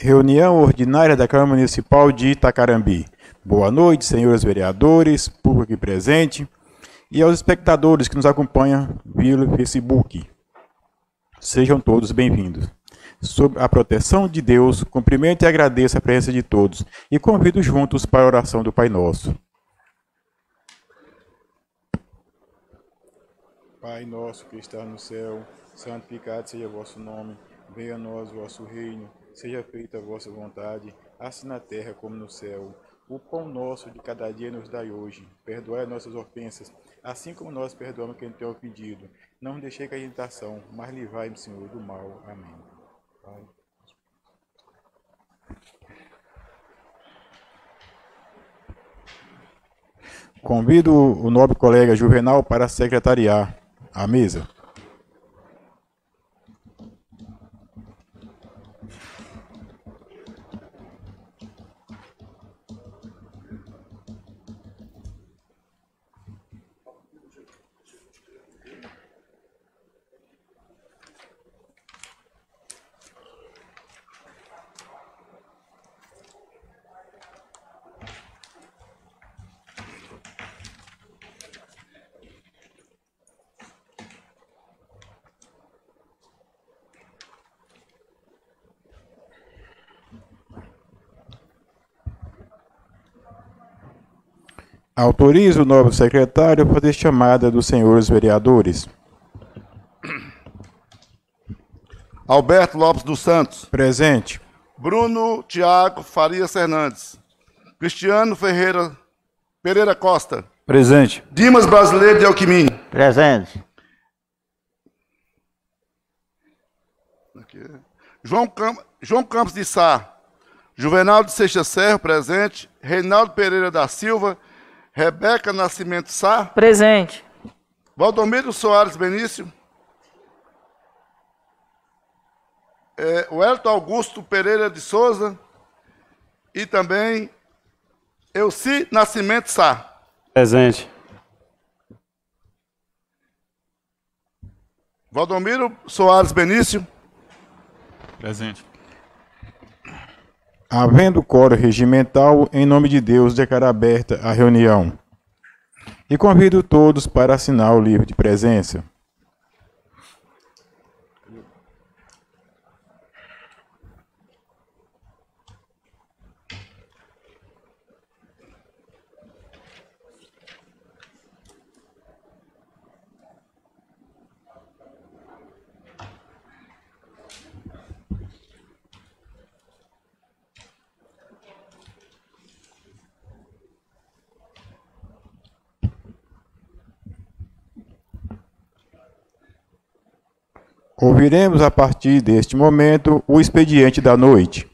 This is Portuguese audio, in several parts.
Reunião ordinária da Câmara Municipal de Itacarambi. Boa noite, senhores vereadores, público aqui presente e aos espectadores que nos acompanham pelo Facebook. Sejam todos bem-vindos. Sob a proteção de Deus, cumprimento e agradeço a presença de todos e convido juntos para a oração do Pai Nosso. Pai nosso que está no céu, santificado seja o vosso nome, venha a nós o vosso reino, seja feita a vossa vontade, assim na terra como no céu. O pão nosso de cada dia nos dai hoje, perdoai as nossas ofensas, assim como nós perdoamos quem tem ofendido. Não deixei cair em tentação, mas livrai-me, Senhor, do mal. Amém. Pai. Convido o nobre colega Juvenal para secretariar a mesa. Autorizo o novo secretário a fazer chamada dos senhores vereadores. Alberto Lopes dos Santos. Presente. Bruno Tiago Farias Fernandes. Cristiano Ferreira Pereira Costa. Presente. Dimas Brasileiro de Alquimim. Presente. João Campos de Sá. Juvenal de Seixas Serra. Presente. Reinaldo Pereira da Silva. Rebeca Nascimento Sá. Presente. Valdomiro Soares Benício. Welliton Augusto Pereira de Souza. E também Elci Nascimento Sá. Presente. Valdomiro Soares Benício. Presente. Havendo quórum regimental, em nome de Deus, declaro aberta a reunião. E convido todos para assinar o livro de presença. Ouviremos a partir deste momento o expediente da noite.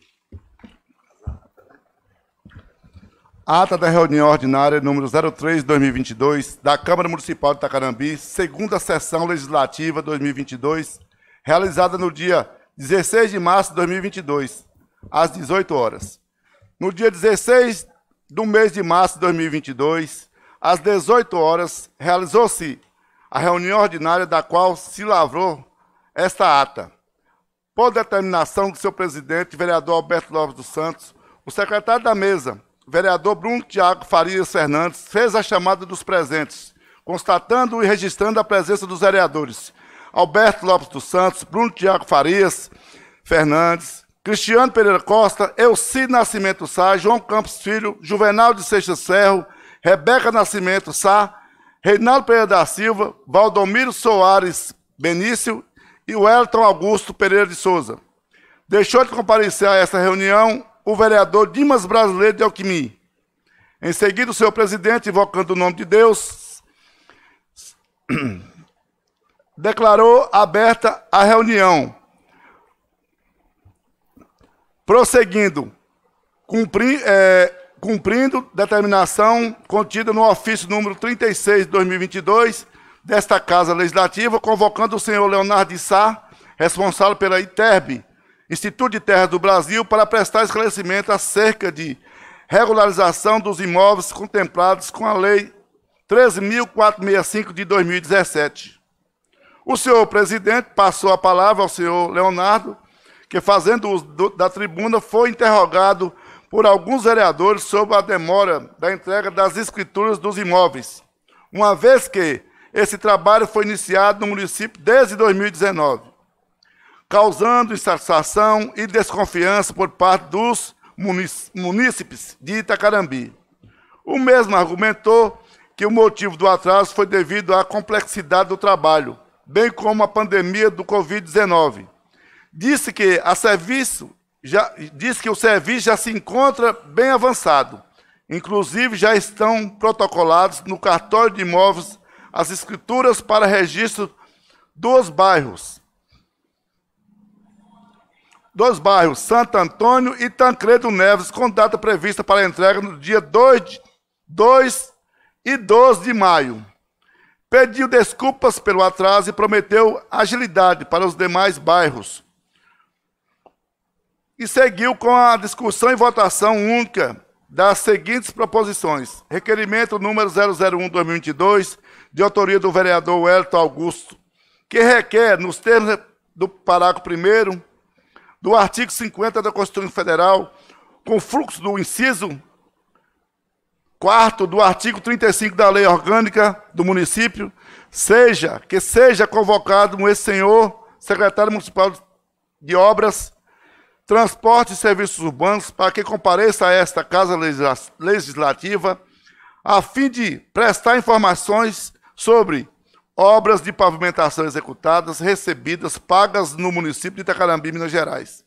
Ata da reunião ordinária número 03/2022 da Câmara Municipal de Itacarambi, segunda sessão legislativa 2022, realizada no dia 16 de março de 2022, às 18 horas. No dia 16 do mês de março de 2022, às 18 horas, realizou-se a reunião ordinária da qual se lavrou esta ata. Por determinação do seu presidente, vereador Alberto Lopes dos Santos, o secretário da mesa, vereador Bruno Tiago Farias Fernandes, fez a chamada dos presentes, constatando e registrando a presença dos vereadores Alberto Lopes dos Santos, Bruno Tiago Farias Fernandes, Cristiano Pereira Costa, Elci Nascimento Sá, João Campos Filho, Juvenal de Seixas Serra, Rebeca Nascimento Sá, Reinaldo Pereira da Silva, Valdomiro Soares Benício e Welliton Augusto Pereira de Souza. Deixou de comparecer a essa reunião o vereador Dimas Brasileiro de Alquimim. Em seguida, o seu presidente, invocando o nome de Deus, declarou aberta a reunião. Prosseguindo, cumprindo determinação contida no ofício número 36 de 2022, desta Casa Legislativa, convocando o senhor Leonardo de Sá, responsável pela ITERB, Instituto de Terras do Brasil, para prestar esclarecimento acerca de regularização dos imóveis contemplados com a Lei 13.465 de 2017. O senhor presidente passou a palavra ao senhor Leonardo, que, fazendo uso da tribuna, foi interrogado por alguns vereadores sobre a demora da entrega das escrituras dos imóveis, uma vez que esse trabalho foi iniciado no município desde 2019, causando insatisfação e desconfiança por parte dos munícipes de Itacarambi. O mesmo argumentou que o motivo do atraso foi devido à complexidade do trabalho, bem como a pandemia do Covid-19. Disse que o serviço já se encontra bem avançado. Inclusive, já estão protocolados no cartório de imóveis as escrituras para registro dos bairros. Dos bairros Santo Antônio e Tancredo Neves, com data prevista para entrega no dia 2 e 12 de maio. Pediu desculpas pelo atraso e prometeu agilidade para os demais bairros. E seguiu com a discussão e votação única das seguintes proposições. Requerimento número 001-2022, de autoria do vereador Welliton Augusto, que requer, nos termos do parágrafo 1º, do artigo 50 da Constituição Federal, com fluxo do inciso 4º do artigo 35 da Lei Orgânica do Município, seja convocado esse senhor secretário municipal de Obras, Transportes e Serviços Urbanos, para que compareça a esta Casa Legislativa, a fim de prestar informações sobre obras de pavimentação executadas, recebidas, pagas no município de Itacarambi, Minas Gerais.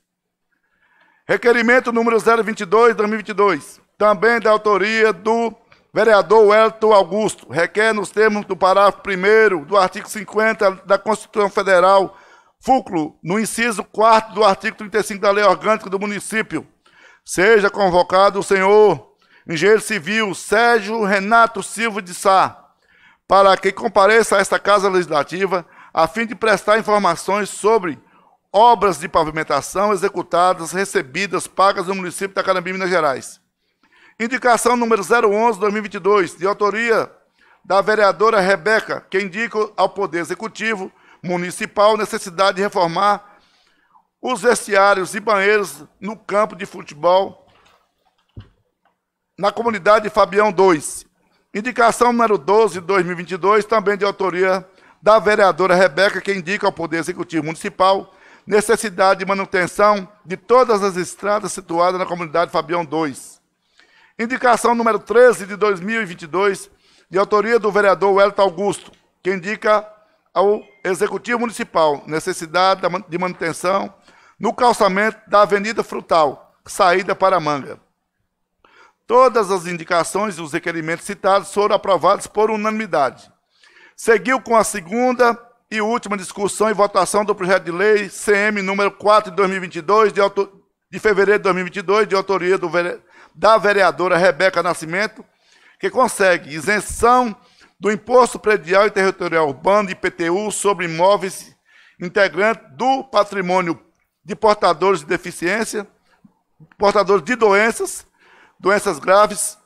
Requerimento número 022-2022, também da autoria do vereador Welliton Augusto, requer, nos termos do parágrafo 1º do artigo 50 da Constituição Federal, fulcro no inciso 4º do artigo 35 da Lei Orgânica do Município, seja convocado o senhor engenheiro civil Sérgio Renato Silva de Sá, para que compareça a esta Casa Legislativa, a fim de prestar informações sobre obras de pavimentação executadas, recebidas, pagas no município de Itacarambi, Minas Gerais. Indicação número 011-2022, de autoria da vereadora Rebeca, que indica ao Poder Executivo Municipal necessidade de reformar os vestiários e banheiros no campo de futebol na comunidade de Fabião II. Indicação número 12-2022, também de autoria da vereadora Rebeca, que indica ao Poder Executivo Municipal necessidade de manutenção de todas as estradas situadas na comunidade Fabião II. Indicação número 13-2022, de autoria do vereador Welliton Augusto, que indica ao Executivo Municipal necessidade de manutenção no calçamento da Avenida Frutal, saída para Manga. Todas as indicações e os requerimentos citados foram aprovados por unanimidade. Seguiu com a segunda e última discussão e votação do projeto de lei CM número 4/2022, de fevereiro de 2022, de autoria da vereadora Rebeca Nascimento, que consegue isenção do Imposto Predial e Territorial Urbano, IPTU, sobre imóveis integrantes do patrimônio de portadores de deficiência, portadores de doenças graves,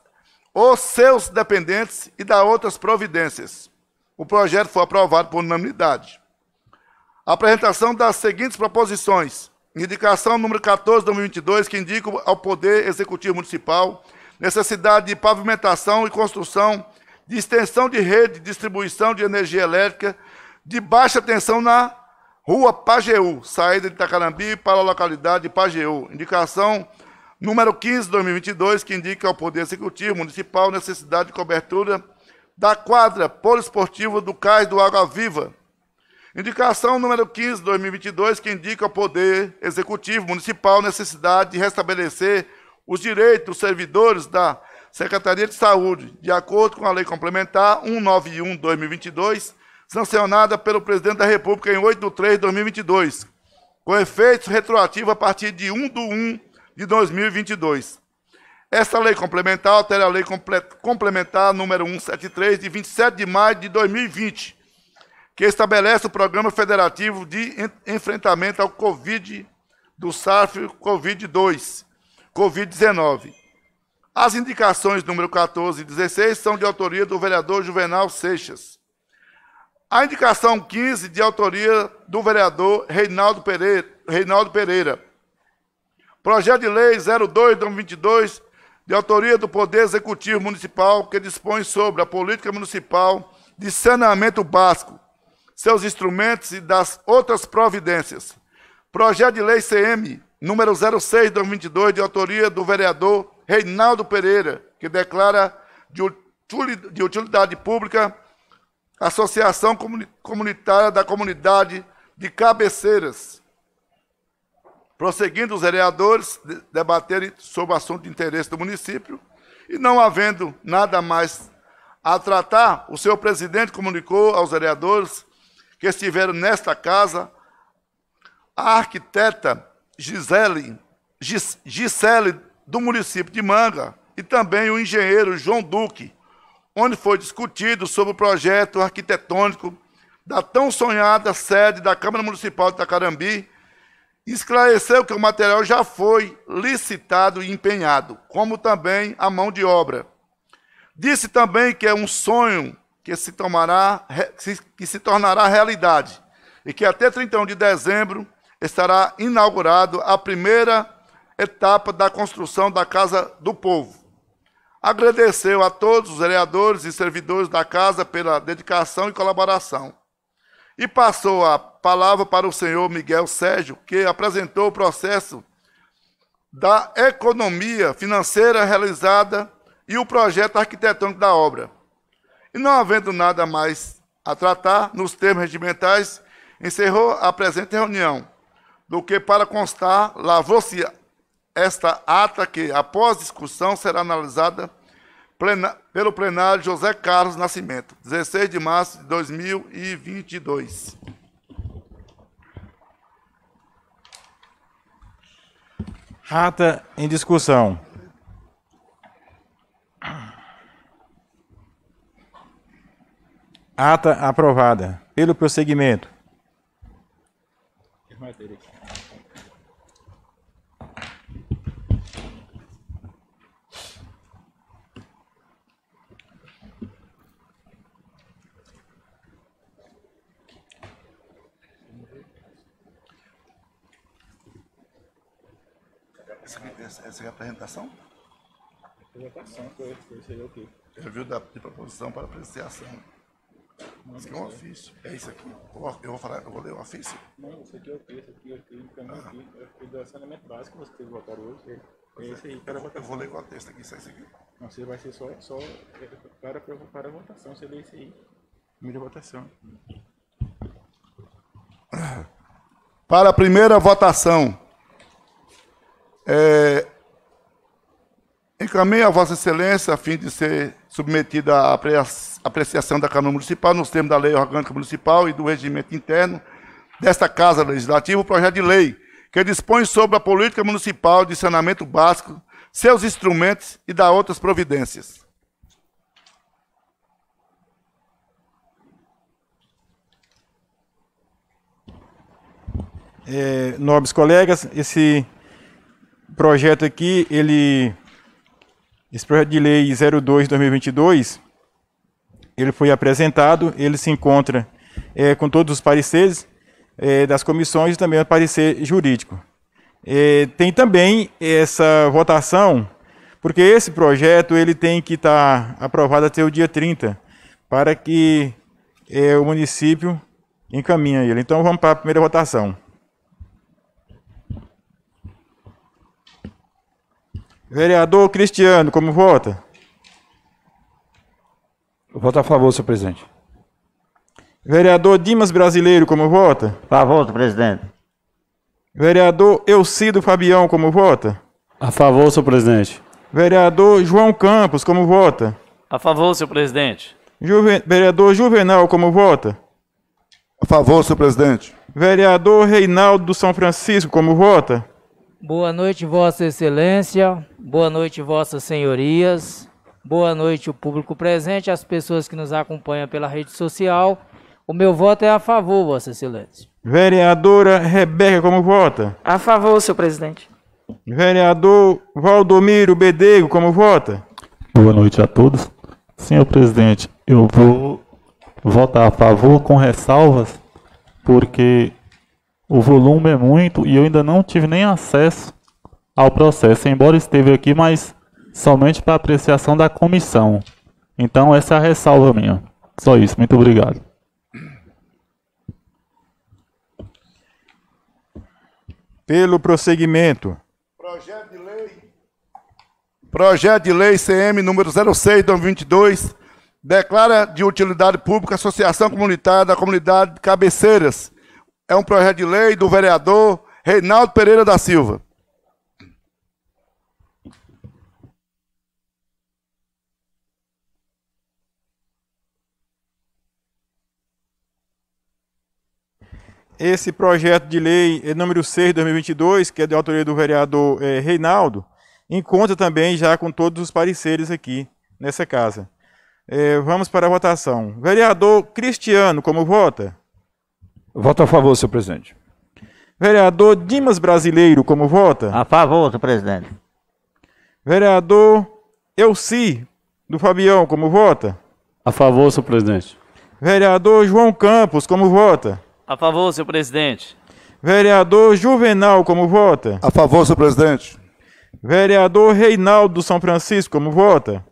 ou seus dependentes e da outras providências. O projeto foi aprovado por unanimidade. Apresentação das seguintes proposições. Indicação número 14/2022, que indica ao Poder Executivo Municipal necessidade de pavimentação e construção de extensão de rede de distribuição de energia elétrica de baixa tensão na rua Pajeú, saída de Itacarambi para a localidade de Pajeú. Indicação número 15/2022, que indica ao Poder Executivo Municipal necessidade de cobertura da quadra poliesportiva do Cais do Água Viva. Indicação número 15/2022, que indica ao Poder Executivo Municipal necessidade de restabelecer os direitos dos servidores da Secretaria de Saúde, de acordo com a Lei Complementar 191-2022, sancionada pelo Presidente da República em 8/3/2022, com efeitos retroativos a partir de 1/1/2022. Esta lei complementar altera a Lei Complementar número 173, de 27 de maio de 2020, que estabelece o Programa Federativo de Enfrentamento ao Covid do SARS-CoV-2, Covid-19. As indicações número 14 e 16 são de autoria do vereador Juvenal Seixas. A indicação 15, de autoria do vereador Reinaldo Pereira Projeto de Lei 02/2022, de autoria do Poder Executivo Municipal, que dispõe sobre a política municipal de saneamento básico, seus instrumentos e das outras providências. Projeto de Lei CM número 06/2022, de autoria do vereador Reinaldo Pereira, que declara de utilidade pública a Associação Comunitária da Comunidade de Cabeceiras. Prosseguindo, os vereadores debaterem sobre o assunto de interesse do município, e não havendo nada mais a tratar, o senhor presidente comunicou aos vereadores que estiveram nesta casa a arquiteta Gisele do município de Manga e também o engenheiro João Duque, onde foi discutido sobre o projeto arquitetônico da tão sonhada sede da Câmara Municipal de Itacarambi. Esclareceu que o material já foi licitado e empenhado, como também a mão de obra. Disse também que é um sonho que se tornará realidade e que até 31 de dezembro estará inaugurado a primeira etapa da construção da Casa do Povo. Agradeceu a todos os vereadores e servidores da casa pela dedicação e colaboração. E passou a palavra para o senhor Miguel Sérgio, que apresentou o processo da economia financeira realizada e o projeto arquitetônico da obra. E não havendo nada mais a tratar, nos termos regimentais, encerrou a presente reunião, do que para constar, lavrou-se esta ata que, após discussão, será analisada pelo plenário José Carlos Nascimento, 16 de março de 2022. Ata em discussão. Ata aprovada. Pelo prosseguimento. Essa é a apresentação? Apresentação, seria o quê? Review de proposição para apreciação. Isso aqui é um ofício. É isso aqui. Eu vou ler o ofício? Não, isso aqui é o quê? Isso aqui é o quê? É do saneamento básico que você teve que votar hoje. É isso aí. Eu vou ler qual texto aqui? Isso aqui? Não, você vai ser só para a votação. Você lê isso aí. Primeira votação. Para a primeira votação. Encaminho a Vossa Excelência a fim de ser submetida à apreciação da Câmara Municipal, nos termos da Lei Orgânica Municipal e do Regimento Interno desta Casa Legislativa, o projeto de lei que dispõe sobre a política municipal de saneamento básico, seus instrumentos e da outras providências. Nobres colegas, esse projeto de lei 02/2022, ele foi apresentado, ele se encontra com todos os pareceres das comissões e também o parecer jurídico. Tem também essa votação, porque esse projeto ele tem que estar aprovado até o dia 30, para que o município encaminhe ele. Então vamos para a primeira votação. Vereador Cristiano, como vota? Voto a favor, senhor presidente. Vereador Dimas Brasileiro, como vota? A favor, presidente. Vereador Elci Fabião, como vota? A favor, senhor presidente. Vereador João Campos, como vota? A favor, senhor presidente. Vereador Juvenal, como vota? A favor, senhor presidente. Vereador Reinaldo do São Francisco, como vota? Boa noite, Vossa Excelência, boa noite, Vossas Senhorias, boa noite o público presente, as pessoas que nos acompanham pela rede social. O meu voto é a favor, Vossa Excelência. Vereadora Rebeca, como vota? A favor, senhor presidente. Vereador Valdomiro Bedego, como vota? Boa noite a todos. Senhor presidente, eu vou votar a favor com ressalvas, porque o volume é muito e eu ainda não tive nem acesso ao processo, embora esteve aqui, mas somente para apreciação da comissão. Então, essa é a ressalva minha. Só isso. Muito obrigado. Pelo prosseguimento. Projeto de lei CM número 06/2022 declara de utilidade pública a Associação Comunitária da Comunidade de Cabeceiras. É um projeto de lei do vereador Reinaldo Pereira da Silva. Esse projeto de lei número 6/2022, que é de autoria do vereador Reinaldo, encontra também já com todos os pareceres aqui nessa casa. Vamos para a votação. Vereador Cristiano, como vota? Voto a favor, senhor presidente. Vereador Dimas Brasileiro, como vota? A favor, senhor presidente. Vereador Elci, do Fabião, como vota? A favor, senhor presidente. Vereador João Campos, como vota? A favor, senhor presidente. Vereador Juvenal, como vota? A favor, senhor presidente. Vereador Reinaldo do São Francisco, como vota?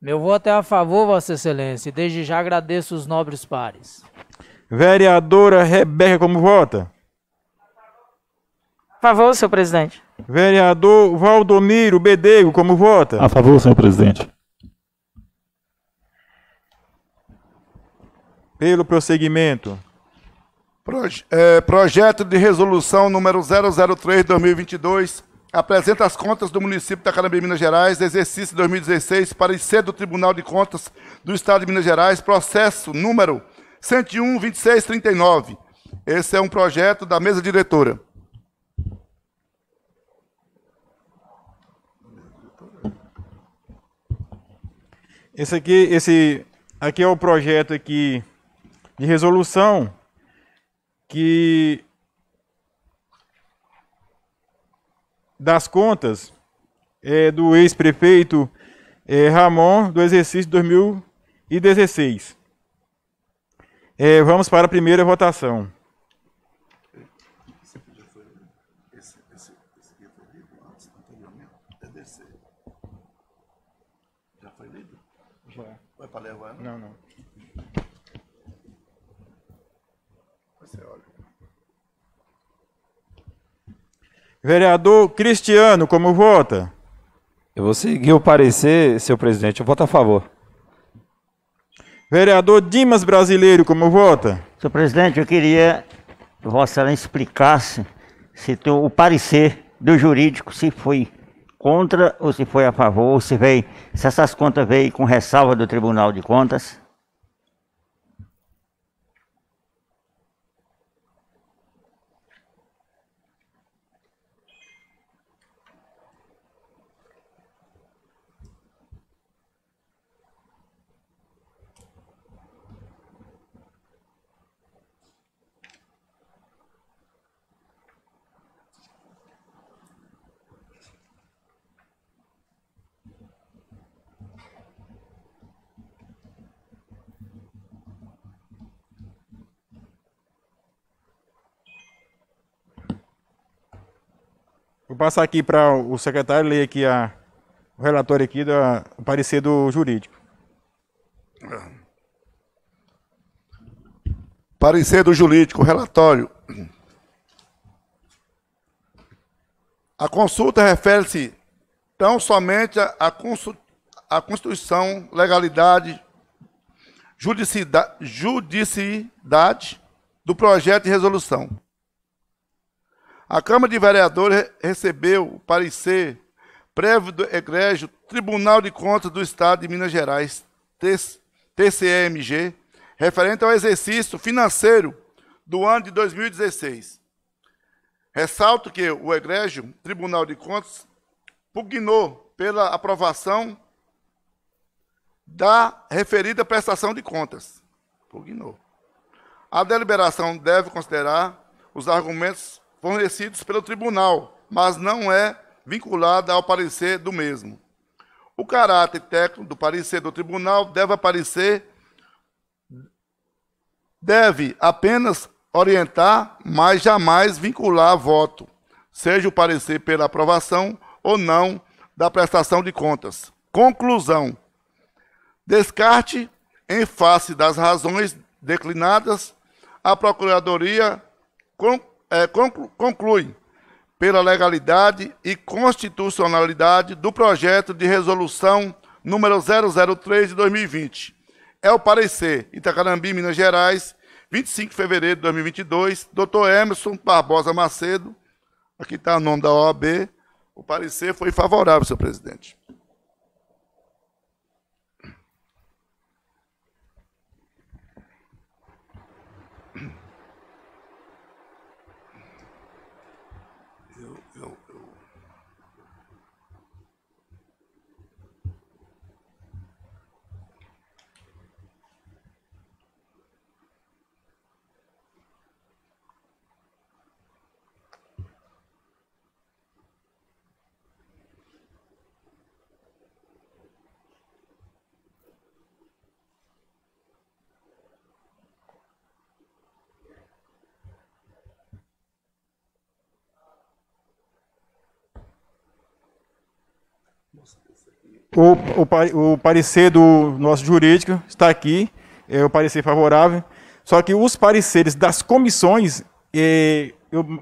Meu voto é a favor, Vossa Excelência. Desde já agradeço os nobres pares. Vereadora Rebeca, como vota? A favor, senhor presidente. Vereador Valdomiro Bedego, como vota? A favor, senhor presidente. Pelo prosseguimento. Projeto de resolução número 003/2022 apresenta as contas do município de Itacarambi, Minas Gerais, exercício 2016, parecer do Tribunal de Contas do Estado de Minas Gerais, processo número 101-2639. Esse é um projeto da mesa diretora. Esse aqui é o projeto aqui de resolução que das contas do ex-prefeito Ramon do exercício 2016. Vamos para a primeira votação. Já foi lido? Já. Vai para levar? Não, não. Vereador Cristiano, como vota? Eu vou seguir o parecer, senhor presidente. Eu voto a favor. Vereador Dimas Brasileiro, como vota? Senhor presidente, eu queria que Vossa Excelência explicasse se o parecer do jurídico, se foi contra ou se foi a favor, ou se essas contas veio com ressalva do Tribunal de Contas. Vou passar aqui para o secretário ler aqui o relatório aqui do parecer do jurídico. Parecer do jurídico, relatório. A consulta refere-se tão somente à Constituição, legalidade, judicidade do projeto de resolução. A Câmara de Vereadores recebeu o parecer prévio do egrégio Tribunal de Contas do Estado de Minas Gerais, TCMG, referente ao exercício financeiro do ano de 2016. Ressalto que o egrégio Tribunal de Contas pugnou pela aprovação da referida prestação de contas. Pugnou. A deliberação deve considerar os argumentos fornecidos pelo tribunal, mas não é vinculada ao parecer do mesmo. O caráter técnico do parecer do tribunal deve apenas orientar, mas jamais vincular voto, seja o parecer pela aprovação ou não da prestação de contas. Conclusão. Descarte, em face das razões declinadas, a Procuradoria conclui pela legalidade e constitucionalidade do projeto de resolução número 003 de 2020. É o parecer Itacarambi, Minas Gerais, 25 de fevereiro de 2022, Dr. Emerson Barbosa Macedo, aqui está o nome da OAB, o parecer foi favorável, senhor presidente. O parecer do nosso jurídico está aqui, é o parecer favorável, só que os pareceres das comissões,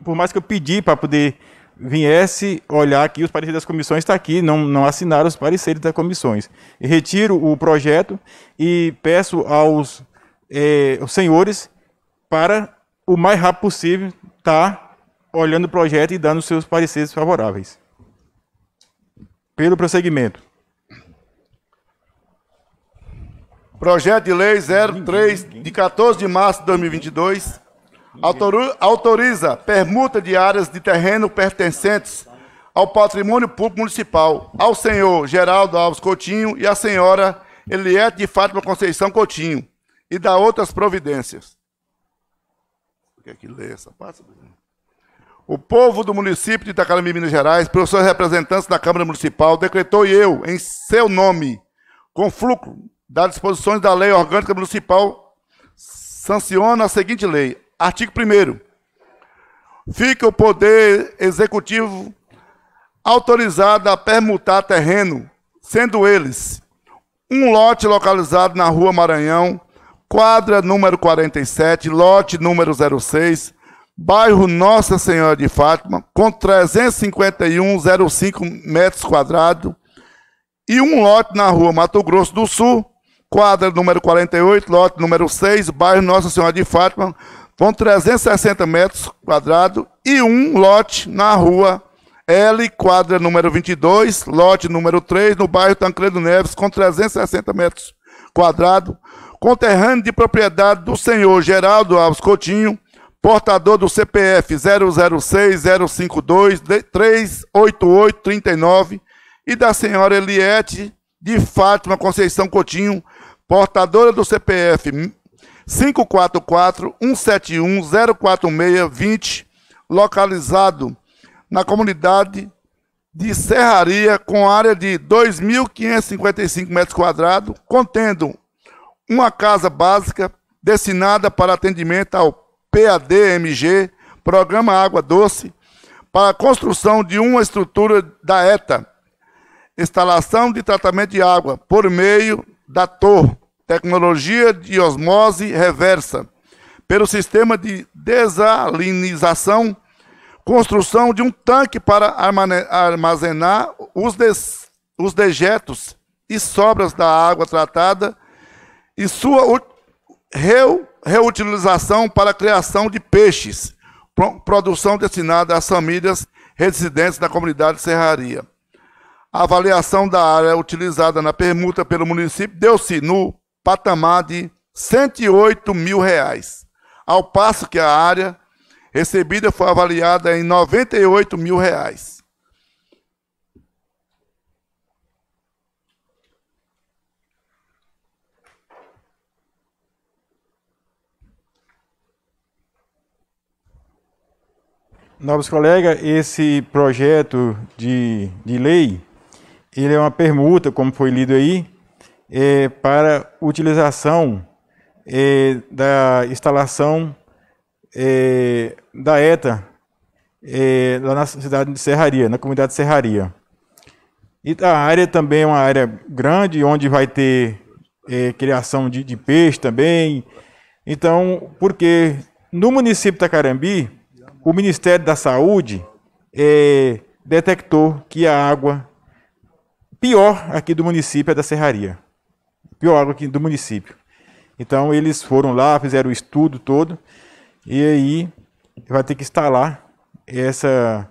por mais que eu pedi para poder viesse olhar aqui, os pareceres das comissões está aqui, não assinaram os pareceres das comissões. Eu retiro o projeto e peço aos senhores para, o mais rápido possível, estar olhando o projeto e dando os seus pareceres favoráveis. Pelo prosseguimento. Projeto de Lei 03, de 14 de março de 2022, autoriza permuta de áreas de terreno pertencentes ao patrimônio público municipal, ao senhor Geraldo Alves Coutinho e à senhora Eliette de Fátima Conceição Coutinho, e dá outras providências. O que é que lê essa parte? O povo do município de Itacarambi, Minas Gerais, pelos seus representantes da Câmara Municipal, decretou em seu nome, confluxo das disposições da Lei Orgânica Municipal, sanciona a seguinte lei. Artigo 1º. Fica o Poder Executivo autorizado a permutar terreno, sendo eles um lote localizado na Rua Maranhão, quadra número 47, lote número 06, bairro Nossa Senhora de Fátima, com 351,05 metros quadrados, e um lote na Rua Mato Grosso do Sul, quadra número 48, lote número 6, bairro Nossa Senhora de Fátima, com 360 metros quadrados, e um lote na Rua L, quadra número 22, lote número 3, no bairro Tancredo Neves, com 360 metros quadrados, com terreno de propriedade do senhor Geraldo Alves Coutinho, portador do CPF 006-052-38839 e da senhora Eliette de Fátima Conceição Coutinho, portadora do CPF 544-171-04620, localizado na comunidade de Serraria, com área de 2.555 metros quadrados, contendo uma casa básica destinada para atendimento ao PADMG, Programa Água Doce, para a construção de uma estrutura da ETA, instalação de tratamento de água por meio da TOR, tecnologia de osmose reversa, pelo sistema de desalinização, construção de um tanque para armazenar os dejetos e sobras da água tratada e sua reutilização para a criação de peixes, produção destinada às famílias residentes da comunidade Serraria. A avaliação da área utilizada na permuta pelo município deu-se no patamar de R$ 108.000, ao passo que a área recebida foi avaliada em R$ 98.000. Nobres colegas, esse projeto de lei, ele é uma permuta, como foi lido aí, para utilização da instalação da ETA lá na cidade de Serraria, na comunidade de Serraria. E a área também é uma área grande, onde vai ter criação de peixe também. Então, porque no município de Itacarambi, o Ministério da Saúde detectou que a água pior aqui do município é da Serraria. Pior água aqui do município. Então, eles foram lá, fizeram o estudo todo, e aí vai ter que instalar essa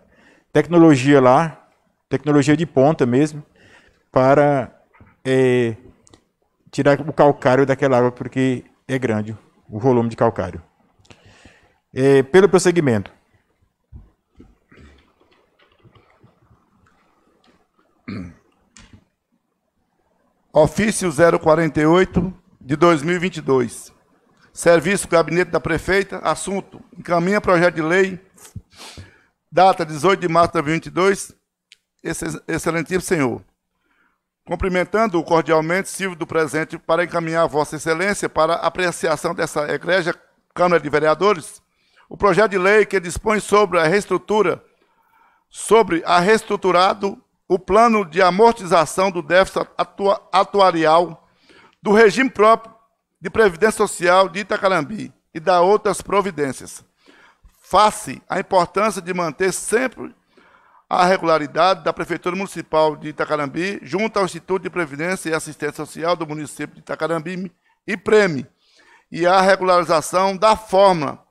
tecnologia lá, tecnologia de ponta mesmo, para tirar o calcário daquela água, porque é grande o volume de calcário. Pelo prosseguimento. Ofício 048 de 2022. Serviço Gabinete da Prefeita. Assunto: encaminha projeto de lei. Data 18 de março de 2022. Excelentíssimo senhor. Cumprimentando-o cordialmente, sirvo do presente para encaminhar a Vossa Excelência para apreciação dessa Egrégia Câmara de Vereadores o projeto de lei que dispõe sobre a reestrutura, reestruturado o plano de amortização do déficit atuarial do regime próprio de Previdência Social de Itacarambi e da outras providências, face à importância de manter sempre a regularidade da Prefeitura Municipal de Itacarambi junto ao Instituto de Previdência e Assistência Social do município de Itacarambi, IPREME, e a regularização da forma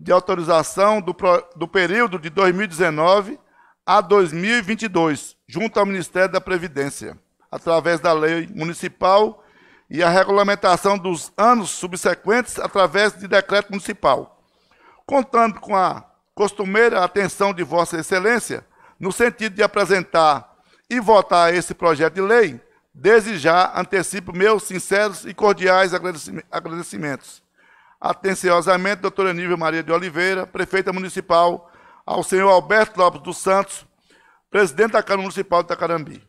de autorização do período de 2019 a 2022, junto ao Ministério da Previdência, através da Lei Municipal e a regulamentação dos anos subsequentes através de decreto municipal, contando com a costumeira atenção de Vossa Excelência, no sentido de apresentar e votar esse projeto de lei. Desde já antecipo meus sinceros e cordiais agradecimentos. Atenciosamente, doutora Nívea Maria de Oliveira, prefeita municipal, ao senhor Alberto Lopes dos Santos, presidente da Câmara Municipal de Itacarambi.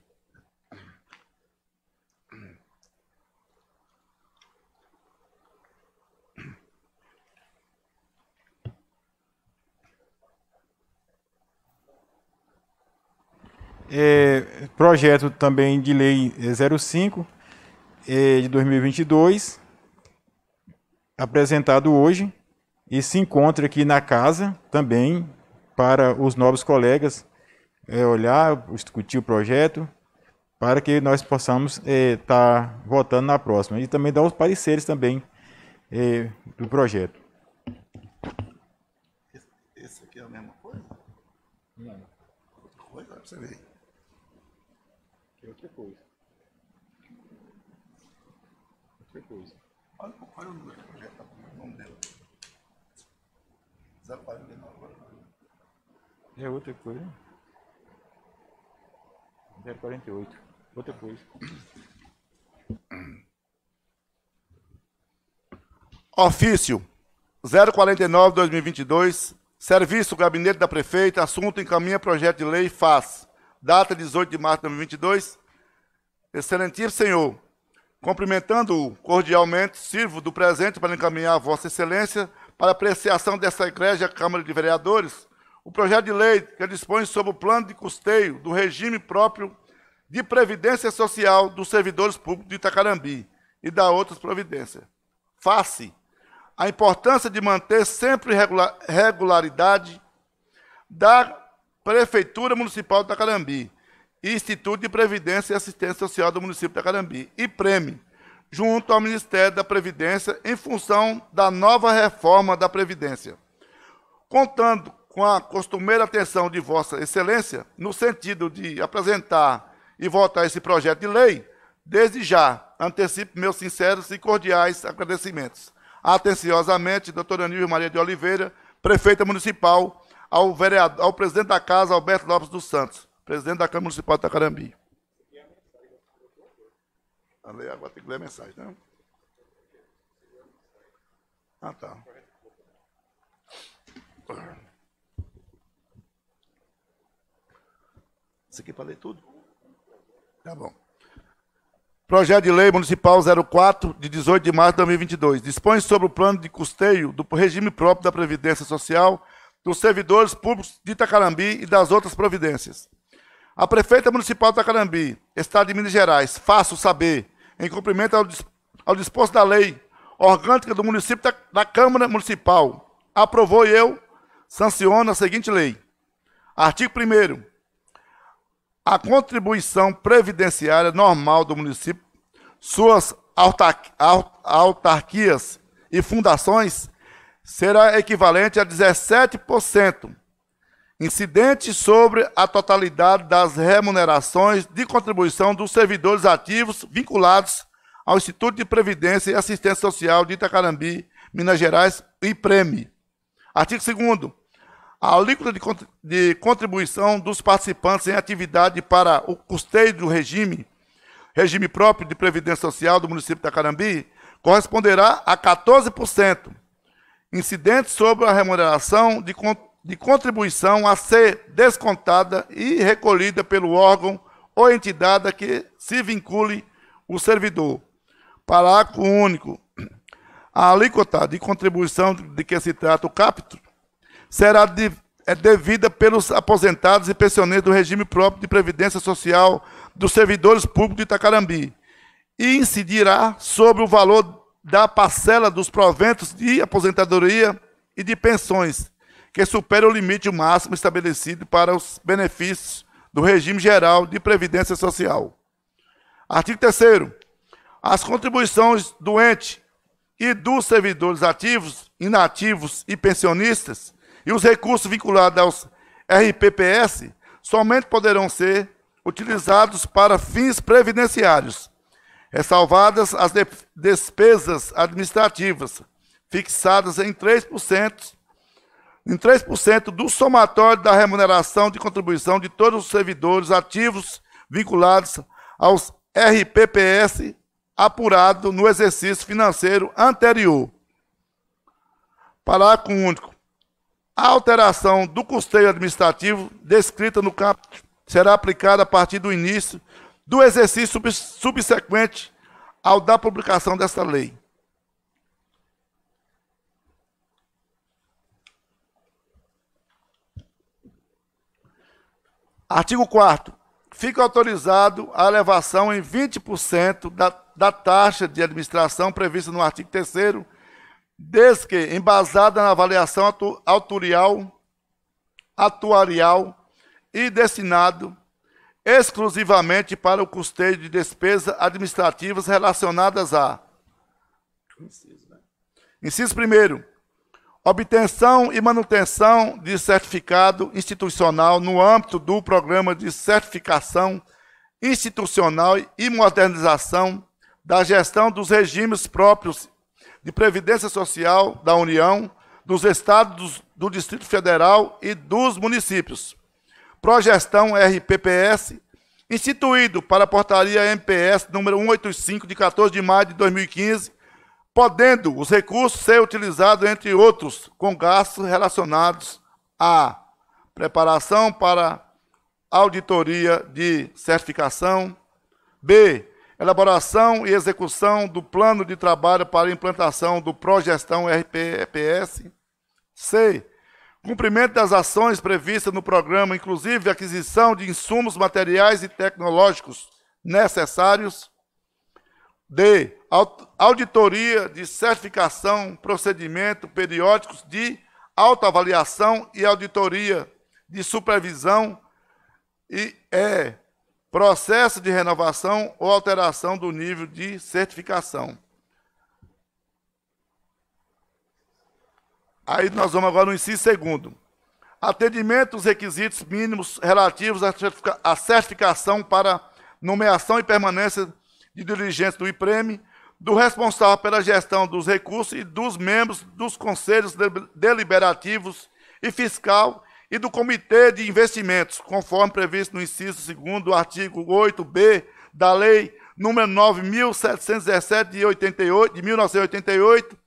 Projeto também de lei 05 de 2022, apresentado hoje, e se encontra aqui na casa também para os novos colegas olhar, discutir o projeto, para que nós possamos estar votando na próxima, e também dar os pareceres também do projeto. Esse aqui é a mesma coisa? Não. Coisa para você ver. Outra coisa. Olha o número do projeto, o nome dela. 049. É outra coisa. 048. Outra coisa. Ofício 049/2022. Serviço Gabinete da Prefeita. Assunto: encaminha projeto de lei. Faz. Data 18 de março de 2022. Excelentíssimo senhor, cumprimentando-o cordialmente, sirvo do presente para encaminhar a Vossa Excelência para apreciação dessa Egrégia Câmara de Vereadores o projeto de lei que dispõe sobre o plano de custeio do regime próprio de Previdência Social dos servidores públicos de Itacarambi e da outras providências. Face à importância de manter sempre regularidade da Prefeitura Municipal de Itacarambi e Instituto de Previdência e Assistência Social do município de Itacarambi, IPREME, junto ao Ministério da Previdência, em função da nova reforma da Previdência, contando com a costumeira atenção de Vossa Excelência, no sentido de apresentar e votar esse projeto de lei. Desde já antecipo meus sinceros e cordiais agradecimentos. Atenciosamente, doutora Nívea Maria de Oliveira, prefeita municipal, ao presidente da Casa, Alberto Lopes dos Santos, presidente da Câmara Municipal de Itacarambi. Agora tem que ler a mensagem, não? Ah, tá. Isso aqui é para ler tudo? Tá bom. Projeto de Lei Municipal 04, de 18 de março de 2022. Dispõe sobre o plano de custeio do regime próprio da Previdência Social dos servidores públicos de Itacarambi e das outras providências. A Prefeita Municipal de Itacarambi, Estado de Minas Gerais, faço saber, em cumprimento ao disposto da Lei Orgânica do Município da Câmara Municipal, aprovou e eu sanciono a seguinte lei. Artigo 1º. A contribuição previdenciária normal do município, suas autarquias e fundações será equivalente a 17%, incidente sobre a totalidade das remunerações de contribuição dos servidores ativos vinculados ao Instituto de Previdência e Assistência Social de Itacarambi, Minas Gerais, IPREME. Artigo 2º. A alíquota de contribuição dos participantes em atividade para o custeio do regime próprio de Previdência Social do município de Itacarambi, corresponderá a 14%, incidente sobre a remuneração de contribuição a ser descontada e recolhida pelo órgão ou entidade a que se vincule o servidor. Parágrafo único. A alíquota de contribuição de que se trata o capítulo será devida pelos aposentados e pensionistas do regime próprio de previdência social dos servidores públicos de Itacarambi e incidirá sobre o valor da parcela dos proventos de aposentadoria e de pensões, que supera o limite máximo estabelecido para os benefícios do regime geral de previdência social. Artigo 3º. As contribuições do ente e dos servidores ativos, inativos e pensionistas e os recursos vinculados aos RPPS somente poderão ser utilizados para fins previdenciários, ressalvadas as despesas administrativas, fixadas em 3% do somatório da remuneração de contribuição de todos os servidores ativos vinculados aos RPPS apurado no exercício financeiro anterior. Parágrafo único. A alteração do custeio administrativo descrita no caput será aplicada a partir do início do exercício subsequente ao da publicação desta lei. Artigo 4º. Fica autorizado a elevação em 20% da taxa de administração prevista no artigo 3º, desde que embasada na avaliação atuarial e destinado exclusivamente para o custeio de despesas administrativas relacionadas a: inciso 1º, obtenção e manutenção de certificado institucional no âmbito do Programa de Certificação Institucional e Modernização da Gestão dos Regimes Próprios de Previdência Social da União, dos Estados, do Distrito Federal e dos Municípios. Progestão RPPS, instituído para a portaria MPS número 185, de 14 de maio de 2015, podendo os recursos ser utilizados, entre outros, com gastos relacionados à preparação para auditoria de certificação, b. elaboração e execução do plano de trabalho para implantação do Progestão RPPS, c. cumprimento das ações previstas no programa, inclusive aquisição de insumos materiais e tecnológicos necessários. D. Auditoria de certificação, procedimento periódicos de autoavaliação e auditoria de supervisão. E E. processo de renovação ou alteração do nível de certificação. Aí nós vamos agora no inciso 2º. Atendimento aos requisitos mínimos relativos à certificação para nomeação e permanência de dirigentes do IPREME, do responsável pela gestão dos recursos e dos membros dos conselhos deliberativos e fiscal e do Comitê de Investimentos, conforme previsto no inciso 2º do artigo 8B da Lei nº 9.717, de 1988,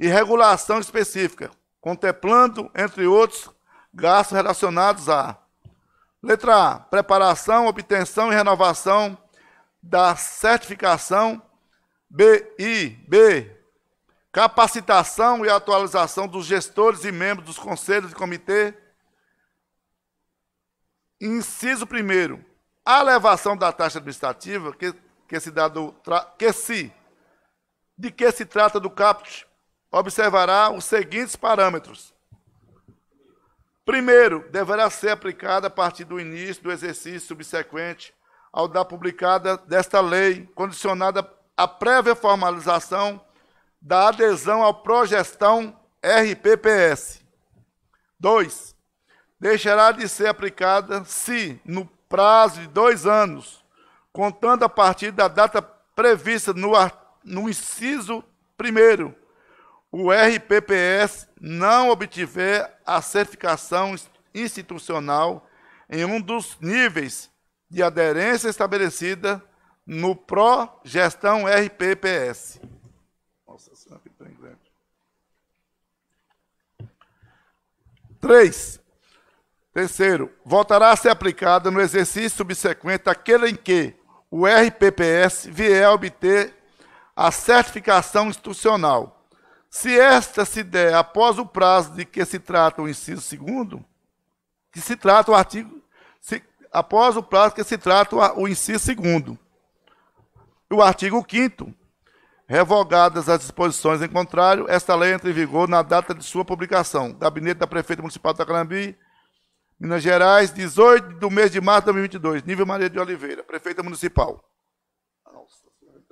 e regulação específica, contemplando, entre outros, gastos relacionados à: letra A. preparação, obtenção e renovação da certificação, b. capacitação e atualização dos gestores e membros dos conselhos e comitê. Inciso 1º, a elevação da taxa administrativa que se trata do caput observará os seguintes parâmetros. Primeiro, deverá ser aplicada a partir do início do exercício subsequente ao da publicada desta lei, condicionada à prévia formalização da adesão ao Progestão RPPS. 2. Deixará de ser aplicada se, no prazo de 2 anos, contando a partir da data prevista no inciso 1º, o RPPS não obtiver a certificação institucional em um dos níveis de aderência estabelecida no Progestão RPPS. Nossa, será que tem grande? 3. Terceiro, voltará a ser aplicada no exercício subsequente aquele em que o RPPS vier a obter a certificação institucional. Se esta se der após o prazo de que se trata o inciso 2º, que se trata o artigo, após o prazo que se trata o inciso 2º. O artigo 5º, revogadas as disposições em contrário, esta lei entra em vigor na data de sua publicação. Gabinete da Prefeita Municipal de Itacarambi, Minas Gerais, 18 do mês de março de 2022, Nívea Maria de Oliveira, Prefeita Municipal. Nossa,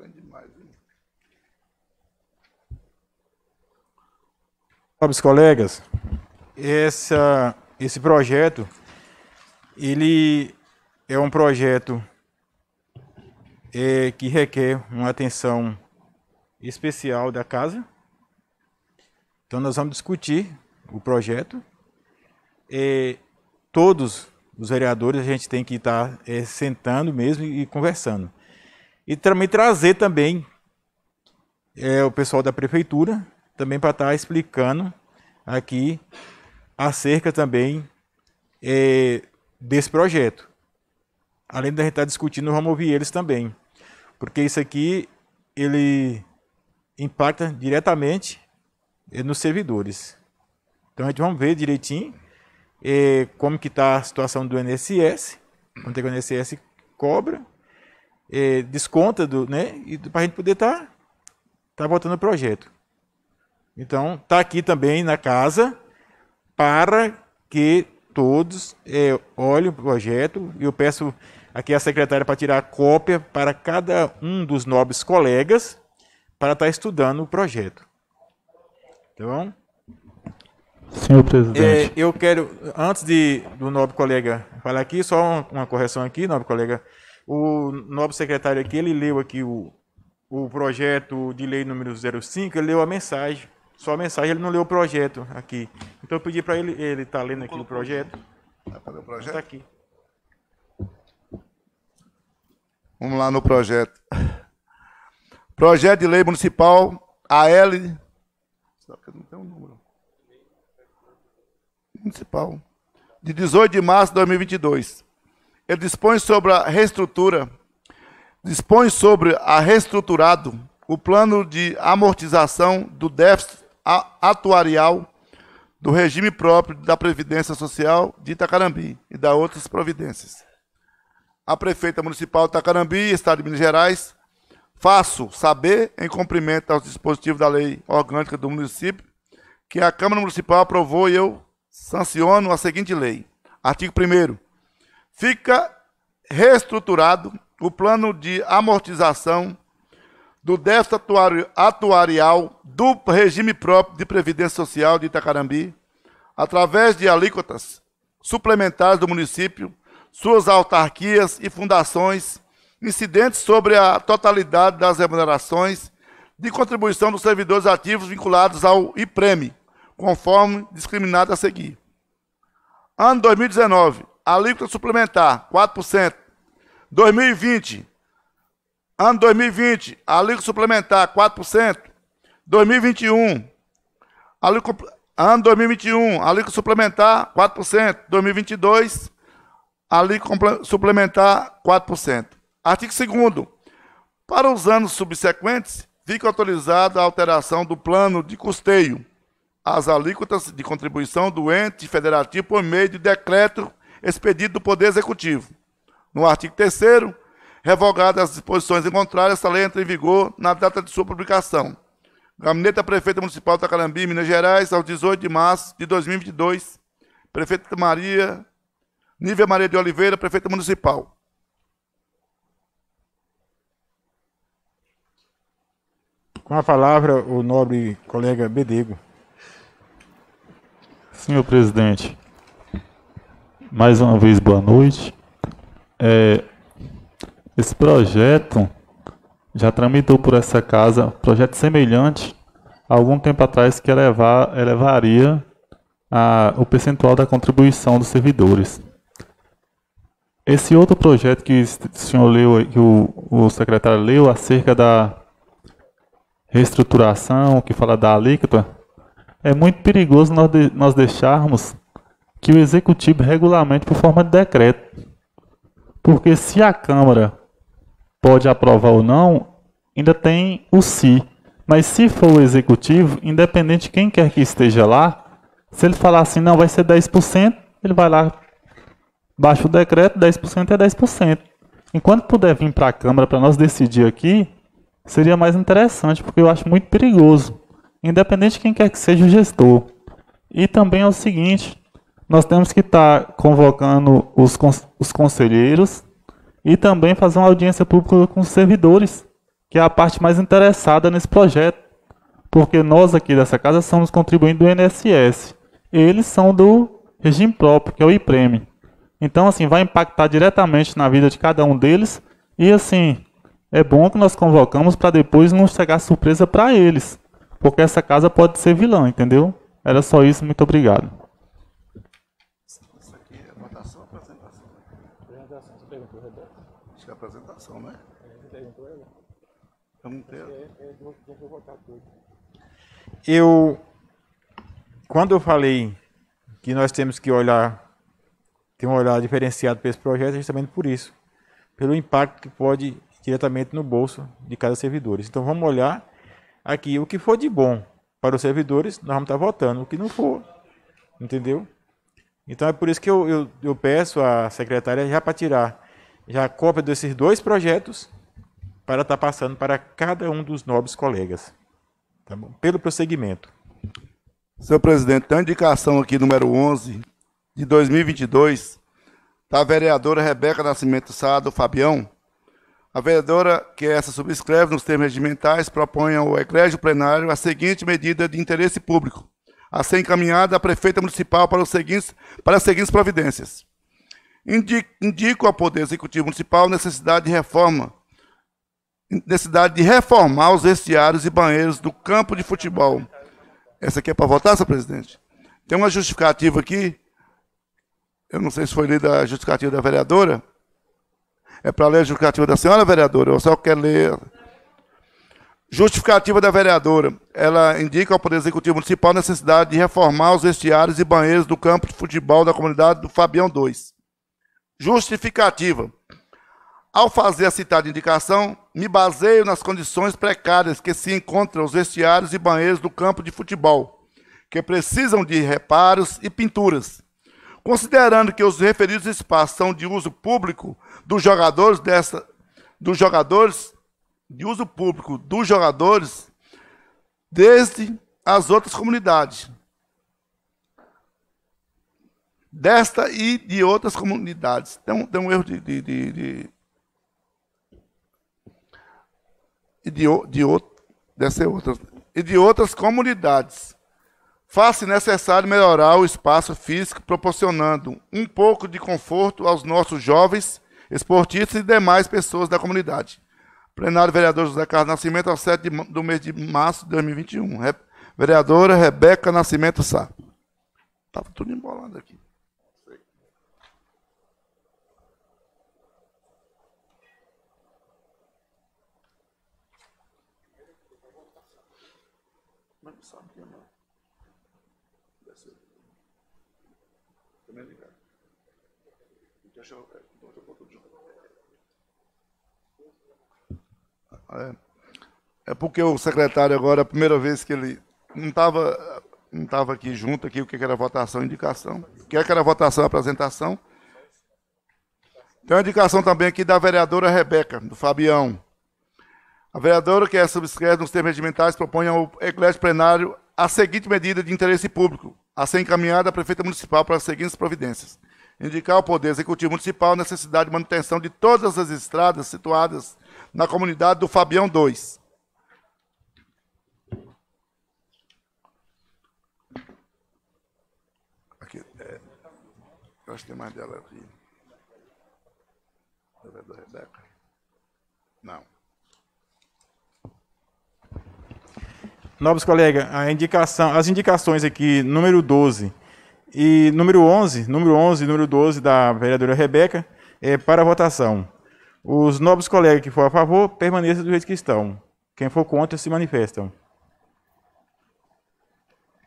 é demais, hein? Nobres colegas, esse projeto, ele é um projeto que requer uma atenção especial da casa. Então nós vamos discutir o projeto. Todos os vereadores a gente tem que estar sentando mesmo e conversando. E também trazer também o pessoal da prefeitura, também para estar explicando aqui acerca também desse projeto. Além da gente estar discutindo, vamos ouvir eles também, porque isso aqui ele impacta diretamente nos servidores. Então a gente vai ver direitinho como que está a situação do INSS, quanto é que o INSS cobra, desconta, né, e para a gente poder estar votando o projeto. Então, está aqui também na casa para que todos olhem o projeto. Eu peço aqui à secretária para tirar cópia para cada um dos nobres colegas para estar estudando o projeto. Então, senhor presidente, eu quero, antes do nobre colega falar aqui, só uma correção aqui, nobre colega. O nobre secretário aqui, ele leu aqui o projeto de lei número 05, ele leu a mensagem. Só a mensagem, ele não leu o projeto aqui. Então eu pedi para ele está lendo aqui o projeto. Está aqui. Vamos lá no projeto. Projeto de lei municipal AL. Só que não tem um número. Municipal. De 18 de março de 2022. Ele dispõe sobre a reestruturado o plano de amortização do déficit atuarial do regime próprio da Previdência Social de Itacarambi e da outras providências. A Prefeita Municipal de Itacarambi, Estado de Minas Gerais, faço saber, em cumprimento aos dispositivos da Lei Orgânica do Município, que a Câmara Municipal aprovou e eu sanciono a seguinte lei. Artigo 1º. Fica reestruturado o plano de amortização do déficit atuarial do regime próprio de Previdência Social de Itacarambi, através de alíquotas suplementares do município, suas autarquias e fundações, incidentes sobre a totalidade das remunerações de contribuição dos servidores ativos vinculados ao IPREME, conforme discriminado a seguir. Ano 2019, alíquota suplementar, 4%. 2020, ano 2020, alíquota suplementar 4%. 2021, ano 2021, alíquota suplementar 4%. 2022, alíquota suplementar 4%. Artigo 2º. Para os anos subsequentes, Fica autorizada a alteração do plano de custeio, as alíquotas de contribuição do ente federativo por meio de decreto expedido do Poder Executivo. No artigo 3º, revogadas as disposições em contrário, esta lei entra em vigor na data de sua publicação. Gabinete da Prefeita Municipal de Itacarambi, Minas Gerais, ao 18 de março de 2022. Prefeita Nívea Maria de Oliveira, Prefeita Municipal. Com a palavra, o nobre colega Bedego. Senhor presidente, mais uma vez, boa noite. Esse projeto já tramitou por essa casa, projeto semelhante, há algum tempo atrás, que elevaria o percentual da contribuição dos servidores. Esse outro projeto que o senhor leu, que o secretário leu, acerca da reestruturação, que fala da alíquota, é muito perigoso nós deixarmos que o Executivo regulamente por forma de decreto. Porque se a Câmara pode aprovar ou não, ainda tem o se. Mas se for o Executivo, independente de quem quer que esteja lá, se ele falar assim, não, vai ser 10%, ele vai lá, baixa o decreto, 10% é 10%. Enquanto puder vir para a Câmara para nós decidir aqui, seria mais interessante, porque eu acho muito perigoso, independente de quem quer que seja o gestor. E também é o seguinte, nós temos que estar convocando os conselheiros e também fazer uma audiência pública com os servidores, que é a parte mais interessada nesse projeto, porque nós aqui dessa casa somos contribuintes do INSS, eles são do regime próprio, que é o IPREME. Então, assim, vai impactar diretamente na vida de cada um deles e, assim, é bom que nós convocamos para depois não chegar surpresa para eles, porque essa casa pode ser vilã, entendeu? Era só isso, muito obrigado. Isso aqui é votação ou apresentação? Apresentação, você perguntou, Rebeca? Acho que é apresentação, né? Você perguntou ela? Eu não tenho. Quando eu falei que nós temos que olhar, ter um olhar diferenciado para esse projeto, é justamente por isso, pelo impacto que pode diretamente no bolso de cada servidor. Então vamos olhar aqui, o que for de bom para os servidores, nós vamos estar votando, o que não for, entendeu? Então é por isso que eu peço à secretária já para tirar já a cópia desses dois projetos para estar passando para cada um dos nobres colegas, tá bom? Pelo prosseguimento. Senhor presidente, a indicação aqui, número 11, de 2022, da vereadora Rebeca Nascimento Sá, do Fabião. A vereadora que essa subscreve nos termos regimentais propõe ao egrégio plenário a seguinte medida de interesse público, a ser encaminhada à Prefeita Municipal para as seguintes providências. Indico ao Poder Executivo Municipal necessidade de reformar os vestiários e banheiros do campo de futebol. Essa aqui é para votar, senhor presidente? Tem uma justificativa aqui, eu não sei se foi lida a justificativa da vereadora. É para ler a justificativa da senhora, vereadora? Eu só quero ler. Justificativa da vereadora. Ela indica ao Poder Executivo Municipal a necessidade de reformar os vestiários e banheiros do campo de futebol da comunidade do Fabião II. Justificativa. Ao fazer a citada indicação, me baseio nas condições precárias que se encontram os vestiários e banheiros do campo de futebol, que precisam de reparos e pinturas. Considerando que os referidos espaços são de uso público dos jogadores, desde as outras comunidades, desta e de outras comunidades. Tem um erro de outras comunidades. Faz-se necessário melhorar o espaço físico, proporcionando um pouco de conforto aos nossos jovens, esportistas e demais pessoas da comunidade. Plenário vereador José Carlos Nascimento, ao 7 do mês de março de 2021. Vereadora Rebeca Nascimento Sá. Estava tudo embolado aqui. É porque o secretário agora, a primeira vez que ele não estava aqui junto, aqui, o que era votação e indicação. O que era votação e apresentação? Tem uma indicação também aqui da vereadora Rebeca, do Fabião. A vereadora, que é subscreve nos termos regimentais, propõe ao Eclésio Plenário a seguinte medida de interesse público, a ser encaminhada à Prefeita Municipal para as seguintes providências. Indicar ao Poder Executivo Municipal a necessidade de manutenção de todas as estradas situadas na comunidade do Fabião II. Aqui, eu acho que tem mais dela aqui. Não. Nobres colegas, as indicações aqui, número 12 e número 12 da vereadora Rebeca, para votação. Os nobres colegas que for a favor, permaneçam do jeito que estão. Quem for contra, se manifestam.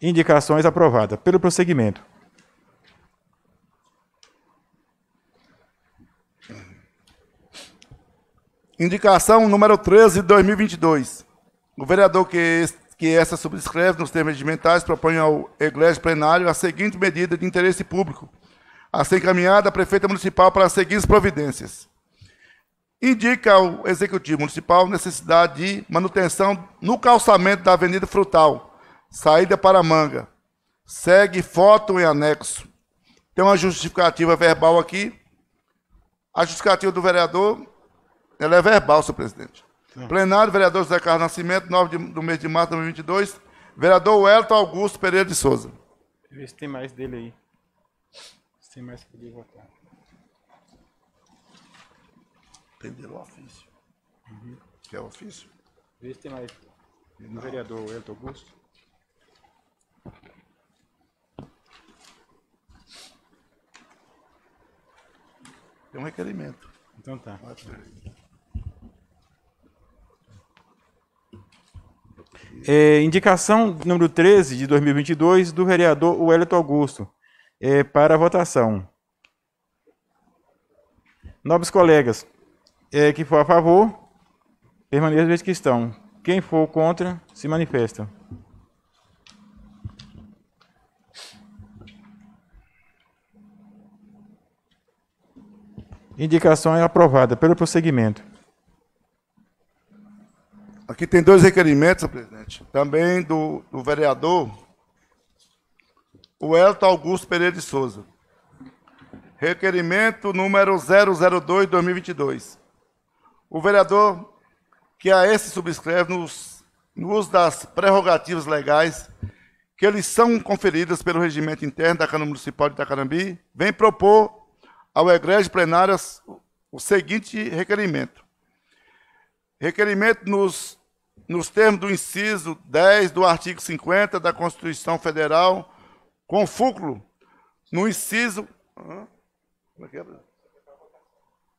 Indicações aprovadas. Pelo prosseguimento. Indicação número 13 de 2022. O vereador que essa subscreve nos termos regimentais propõe ao Eclésio Plenário a seguinte medida de interesse público, a ser encaminhada à Prefeita Municipal para as seguintes providências. Indica ao Executivo Municipal necessidade de manutenção no calçamento da Avenida Frutal, saída para Manga. Segue foto em anexo. Tem uma justificativa verbal aqui. A justificativa do vereador, ela é verbal, senhor presidente. Plenário, vereador José Carlos Nascimento, 9 do mês de março de 2022. Vereador Welliton Augusto Pereira de Souza. Vê se tem mais dele aí. Se tem mais que ele votar. Tem dele o ofício. Uhum. Quer o ofício? Vê se tem mais. Não. Vereador Welliton Augusto. Tem um requerimento. Então tá. Indicação número 13 de 2022 do vereador Welliton Augusto, para votação. Nobres colegas, que for a favor, permaneçam do jeito que estão. Quem for contra, se manifesta. Indicação é aprovada. Pelo prosseguimento. Aqui tem dois requerimentos, presidente. Também do vereador Welliton Augusto Pereira de Souza. Requerimento número 002-2022. O vereador que a esse subscreve no uso das prerrogativas legais que lhes são conferidas pelo regimento interno da Câmara Municipal de Itacarambi, vem propor ao Egrégio Plenário o seguinte requerimento. Requerimento nos termos do inciso 10 do artigo 50 da Constituição Federal, com fúculo no inciso...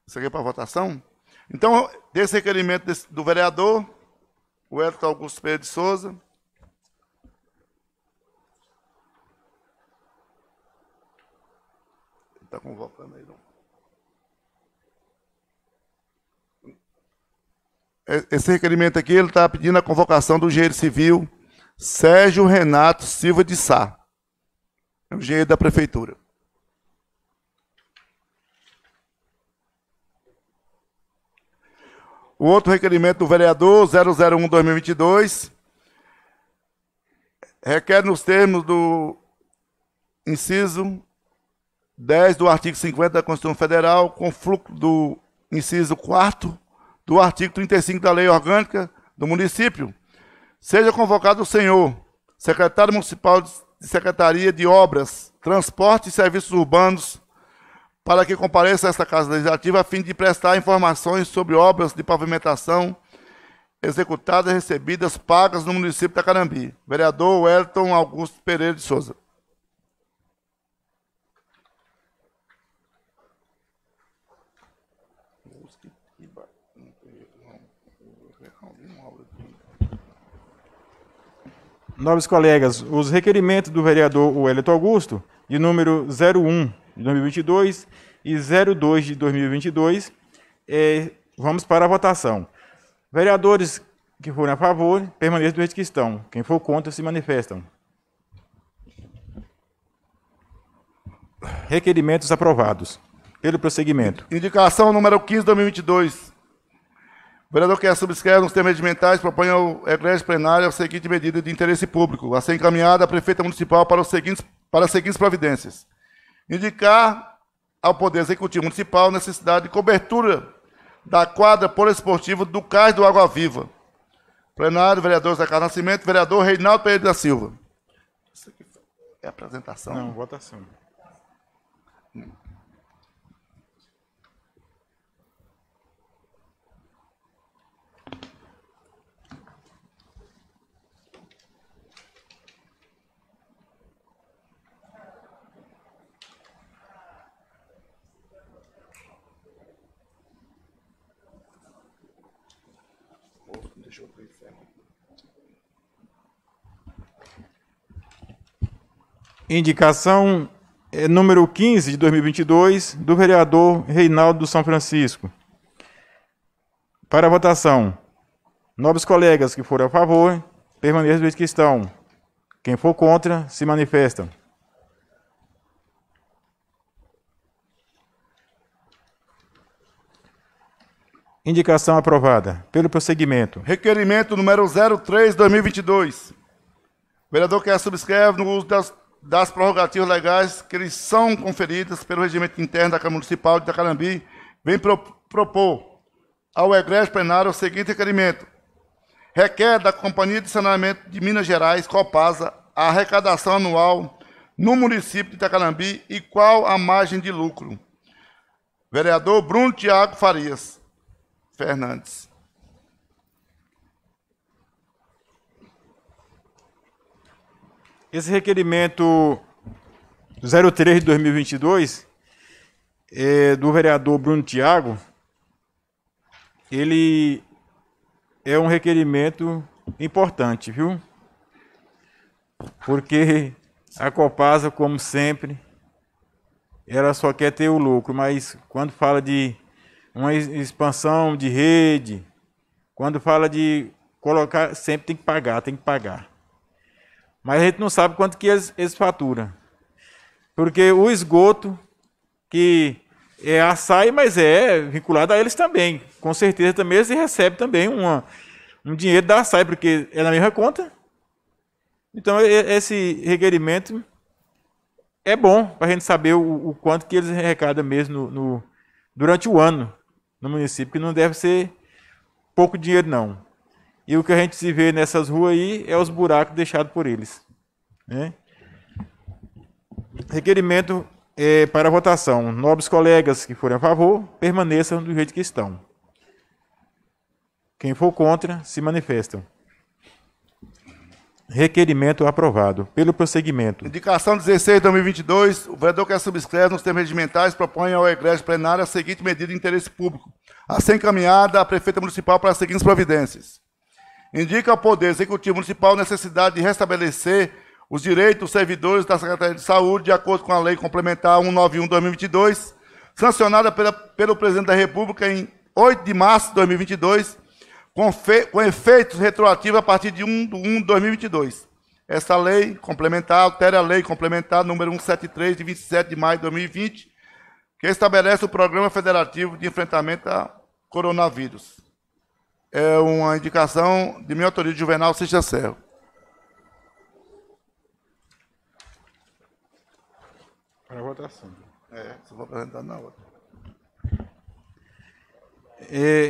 Isso aqui é para votação? Então, desse requerimento do vereador, o Welliton Augusto Pereira de Souza... Está convocando aí, não. Esse requerimento aqui, ele está pedindo a convocação do engenheiro civil Sérgio Renato Silva de Sá, é o engenheiro da prefeitura. O outro requerimento do vereador, 001-2022, requer nos termos do inciso 10 do artigo 50 da Constituição Federal, com fluxo do inciso 4 do artigo 35 da Lei Orgânica do Município, seja convocado o senhor secretário municipal de Secretaria de Obras, Transporte e Serviços Urbanos, para que compareça a esta Casa Legislativa a fim de prestar informações sobre obras de pavimentação executadas, recebidas, pagas no município de Itacarambi. Vereador Welliton Augusto Pereira de Souza. Nobres colegas, os requerimentos do vereador Welliton Augusto, de número 01 de 2022 e 02 de 2022, vamos para a votação. Vereadores que forem a favor, permaneçam do jeito que estão. Quem for contra, se manifestam. Requerimentos aprovados. Pelo prosseguimento. Indicação número 15, 2022. O vereador que a subscreve nos termos regimentais propõe ao Egrégio Plenário a seguinte medida de interesse público, a ser encaminhada à Prefeita Municipal para as seguintes providências. Indicar ao Poder Executivo Municipal a necessidade de cobertura da quadra poliesportiva do Cais do Água Viva. Plenário, vereador José Carlos Nascimento, vereador Reinaldo Pereira da Silva. Isso aqui é apresentação. Não, votação. Indicação número 15 de 2022 do vereador Reinaldo do São Francisco. Para a votação, nobres colegas que forem a favor, permaneçam do jeito que estão. Quem for contra, se manifestam. Indicação aprovada. Pelo prosseguimento. Requerimento número 03/2022. Vereador que a subscreve no uso das prerrogativas legais que lhes são conferidas pelo regimento interno da Câmara Municipal de Itacarambi, vem propor ao Egrégio Plenário o seguinte requerimento. Requer da Companhia de Saneamento de Minas Gerais, Copasa, a arrecadação anual no município de Itacarambi e qual a margem de lucro. Vereador Bruno Tiago Farias Fernandes. Esse requerimento 03 de 2022 do vereador Bruno Tiago, ele é um requerimento importante, viu? Porque a Copasa, como sempre, ela só quer ter o lucro, mas quando fala de uma expansão de rede, quando fala de colocar, sempre tem que pagar, Mas a gente não sabe quanto que eles faturam. Porque o esgoto, que é a SAI, mas é vinculado a eles também. Com certeza também eles recebem também um dinheiro da SAI, porque é na mesma conta. Então esse requerimento é bom para a gente saber o quanto que eles arrecadam mesmo durante o ano. No município, que não deve ser pouco dinheiro, não. E o que a gente se vê nessas ruas aí é os buracos deixados por eles, né? Requerimento para votação. Nobres colegas que forem a favor, permaneçam do jeito que estão. Quem for contra, se manifestam. Requerimento aprovado. Pelo prosseguimento. Indicação 16 de 2022. O vereador que subscreve nos termos regimentais propõe ao Egrégio Plenário a seguinte medida de interesse público, a ser encaminhada à Prefeita Municipal para as seguintes providências. Indica ao Poder Executivo Municipal a necessidade de restabelecer os direitos dos servidores da Secretaria de Saúde de acordo com a Lei Complementar 191-2022, sancionada pelo Presidente da República em 8 de março de 2022, com efeitos retroativos a partir de 1 de 1 de 2022. Essa lei complementar altera a Lei Complementar número 173, de 27 de maio de 2020, que estabelece o Programa Federativo de Enfrentamento ao Coronavírus. É uma indicação de minha autoria, de Juvenal de Seixas Serra. Para a votação. Só vou apresentar na outra.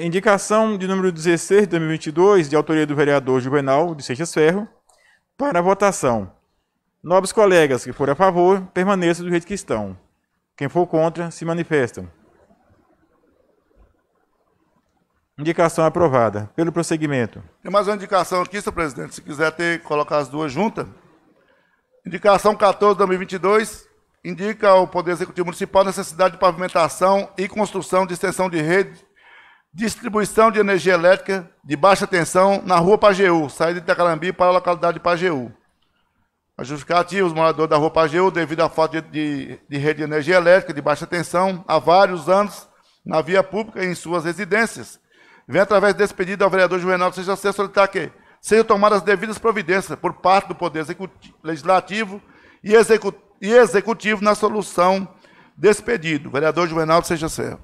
Indicação de número 16 de 2022, de autoria do vereador Juvenal de Seixas Serra, para a votação. Nobres colegas que forem a favor, permaneçam do jeito que estão. Quem for contra, se manifestam. Indicação aprovada. Pelo prosseguimento. Tem mais uma indicação aqui, senhor presidente, se quiser colocar as duas juntas. Indicação 14 de 2022. Indica ao Poder Executivo Municipal a necessidade de pavimentação e construção de extensão de rede, distribuição de energia elétrica de baixa tensão na rua Pajeú, saída de Itacarambi para a localidade de Pajeú. A justificativa, os moradores da rua Pajeú, devido à falta de rede de energia elétrica de baixa tensão há vários anos na via pública e em suas residências, Vem através desse pedido ao vereador Juvenal de Seixas Serra solicitar que sejam tomadas as devidas providências por parte do Poder Legislativo e Executivo na solução desse pedido. Vereador Juvenal de Seixas Serra.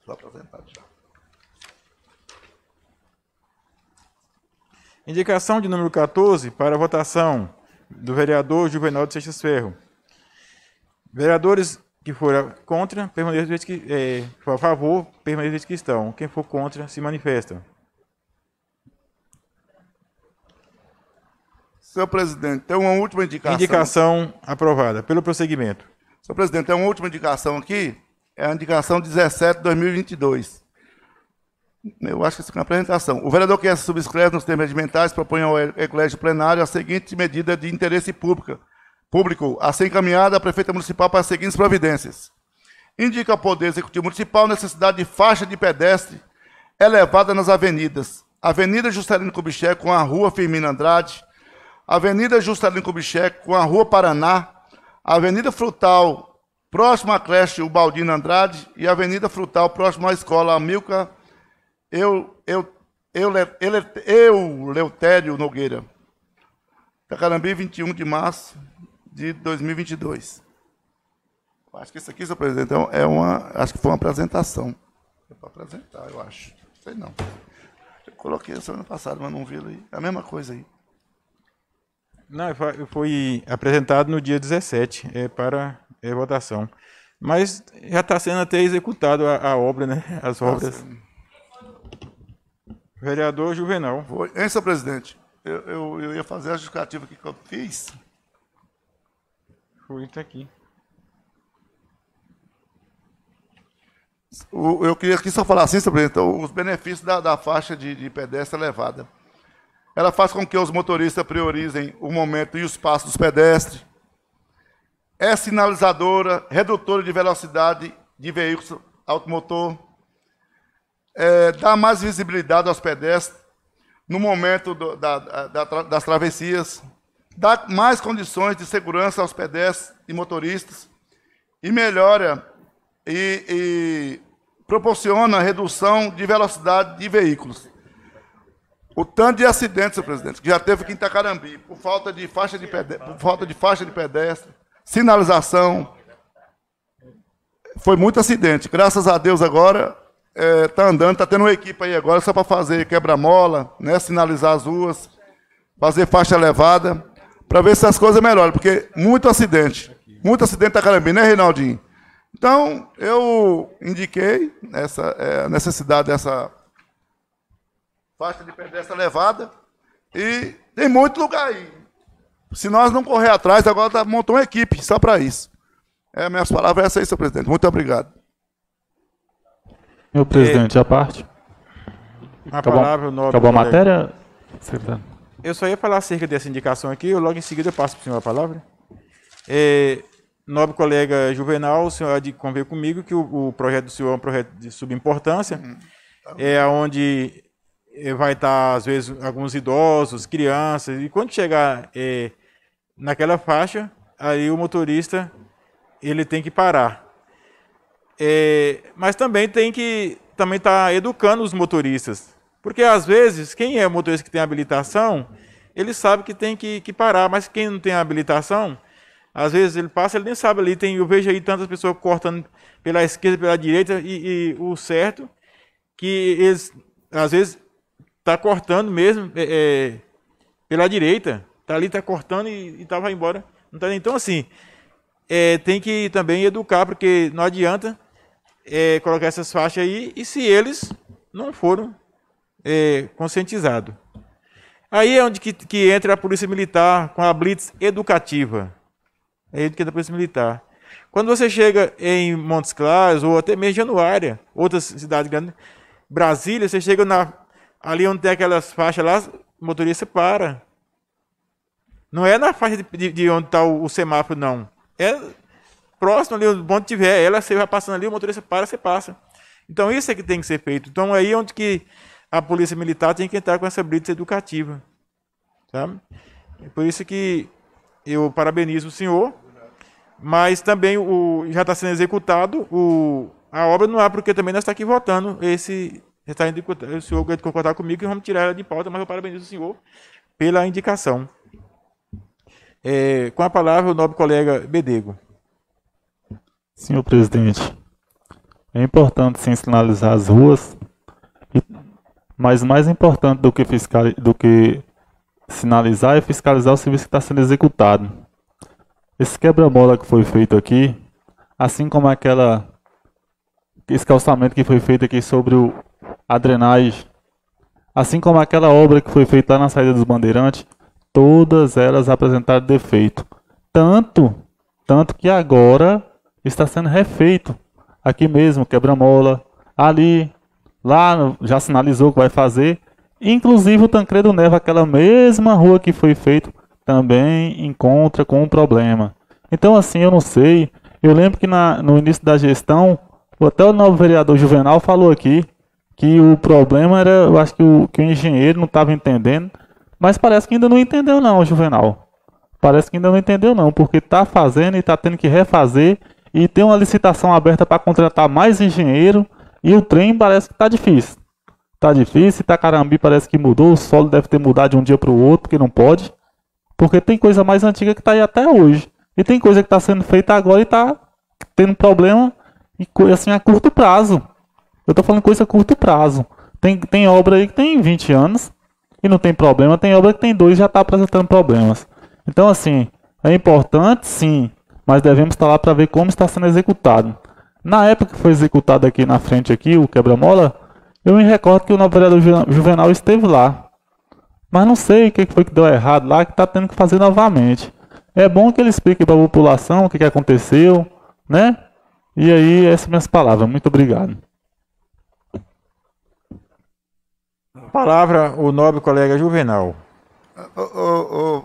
Estou apresentado já. Indicação de número 14 para a votação do vereador Juvenal de Seixas Ferro. Vereadores que forem contra, permaneçam a favor, permaneçam que estão. Quem for contra, se manifesta. Senhor presidente, tem uma última indicação. Indicação aprovada. Pelo prosseguimento. Senhor presidente, tem uma última indicação aqui. É a indicação 17/2022. Eu acho que isso é uma apresentação. O vereador que subscreve nos termos regimentais propõe ao Colégio Plenário a seguinte medida de interesse público a ser encaminhada à Prefeita Municipal para as seguintes providências. Indica ao Poder Executivo Municipal necessidade de faixa de pedestre elevada nas avenidas. Avenida Juscelino Kubitschek com a Rua Firmino Andrade, Avenida Juscelino Kubitschek com a Rua Paraná, Avenida Frutal, próximo à creche Ubaldino Andrade e Avenida Frutal, próximo à Escola Amilcar Eleutério Nogueira. Itacarambi, 21 de março de 2022. Acho que isso aqui, senhor presidente, é uma... Acho que foi uma apresentação. É para apresentar, eu acho. Não sei não. Eu coloquei a semana passada, mas não vi aí. É a mesma coisa aí. Não, foi apresentado no dia 17, para votação. Mas já está sendo até executado a obra, né? As obras... Vereador Juvenal. Hein, senhor presidente? Eu ia fazer a justificativa que eu fiz. Foi até aqui. Eu queria aqui só falar assim, senhor presidente, os benefícios da faixa de pedestre elevada. Ela faz com que os motoristas priorizem o momento e o espaço dos pedestres. É sinalizadora, redutora de velocidade de veículos automotor. Dá mais visibilidade aos pedestres no momento das travessias, dá mais condições de segurança aos pedestres e motoristas e melhora e proporciona redução de velocidade de veículos. O tanto de acidentes, senhor presidente, que já teve aqui em Itacarambi, por falta de faixa de pedestre, sinalização, foi muito acidente. Graças a Deus agora... Está andando, está tendo uma equipe aí agora só para fazer quebra-mola, né, sinalizar as ruas, fazer faixa elevada, para ver se as coisas melhoram, porque muito acidente está Itacarambi, né, Reinaldinho? Então, eu indiquei a necessidade dessa faixa de pedestre elevada e tem muito lugar aí. Se nós não correr atrás, agora montou uma equipe só para isso. Minhas palavras é essa aí, senhor presidente. Muito obrigado. Meu presidente, à parte. Acabou a matéria? Eu só ia falar acerca dessa indicação aqui, eu logo em seguida passo para o senhor a palavra. Nobre colega Juvenal, o senhor há de convir comigo que o projeto do senhor é um projeto de subimportância, onde vai estar, às vezes, alguns idosos, crianças, e quando chegar naquela faixa, aí o motorista ele tem que parar. Mas também tem que estar educando os motoristas, porque às vezes quem é motorista que tem habilitação, ele sabe que tem que parar, mas quem não tem habilitação, às vezes ele passa, ele nem sabe ali, eu vejo aí tantas pessoas cortando pela esquerda, pela direita, e o certo, que eles, às vezes está cortando mesmo pela direita, está cortando e vai embora, não tá, então assim, tem que também educar, porque não adianta... colocar essas faixas aí, e se eles não foram conscientizados. Aí é onde que entra a Polícia Militar com a blitz educativa. É aí que entra a Polícia Militar. Quando você chega em Montes Claros, ou até mesmo Januária, outras cidades grandes, Brasília, você chega ali onde tem aquelas faixas lá, o motorista para. Não é na faixa de onde está o semáforo, não. Próximo ali, onde tiver ela, você vai passando ali, o motorista para, você passa. Então, isso é que tem que ser feito. Então, aí é onde que a Polícia Militar tem que entrar com essa blitz educativa. Sabe? É por isso que eu parabenizo o senhor, mas também já está sendo executado a obra não há, porque também nós estamos aqui votando esse... O senhor vai concordar comigo que vamos tirar ela de pauta, mas eu parabenizo o senhor pela indicação. Com a palavra, o nobre colega Bedego. Senhor presidente, é importante sim sinalizar as ruas, mas mais importante do que sinalizar é fiscalizar o serviço que está sendo executado. Esse quebra-mola que foi feito aqui, assim como esse calçamento que foi feito aqui sobre a drenagem, assim como aquela obra que foi feita lá na saída dos Bandeirantes, todas elas apresentaram defeito. Tanto que agora está sendo refeito. Aqui mesmo, quebra-mola, ali, lá já sinalizou que vai fazer. Inclusive o Tancredo Neva, aquela mesma rua que foi feito, também encontra com um problema. Então assim, eu não sei, eu lembro que no início da gestão, até o novo vereador Juvenal falou aqui, que o problema era, eu acho que o engenheiro não estava entendendo, mas parece que ainda não entendeu não, Juvenal. Parece que ainda não entendeu não, porque está fazendo e está tendo que refazer, e tem uma licitação aberta para contratar mais engenheiro, e o trem parece que está difícil. Está difícil, Itacarambi parece que mudou, o solo deve ter mudado de um dia para o outro, que não pode, porque tem coisa mais antiga que está aí até hoje, e tem coisa que está sendo feita agora e está tendo problema assim, a curto prazo. Eu estou falando coisa a curto prazo. Tem obra aí que tem 20 anos e não tem problema. Tem obra que tem 2 e já está apresentando problemas. Então, assim, é importante, sim, mas devemos estar lá para ver como está sendo executado. Na época que foi executado aqui na frente, aqui, o quebra-mola, eu me recordo que o novo vereador Juvenal esteve lá. Mas não sei o que foi que deu errado lá, que está tendo que fazer novamente. É bom que ele explique para a população o que aconteceu, né? E aí, essas são minhas palavras. Muito obrigado. Palavra o nobre colega Juvenal.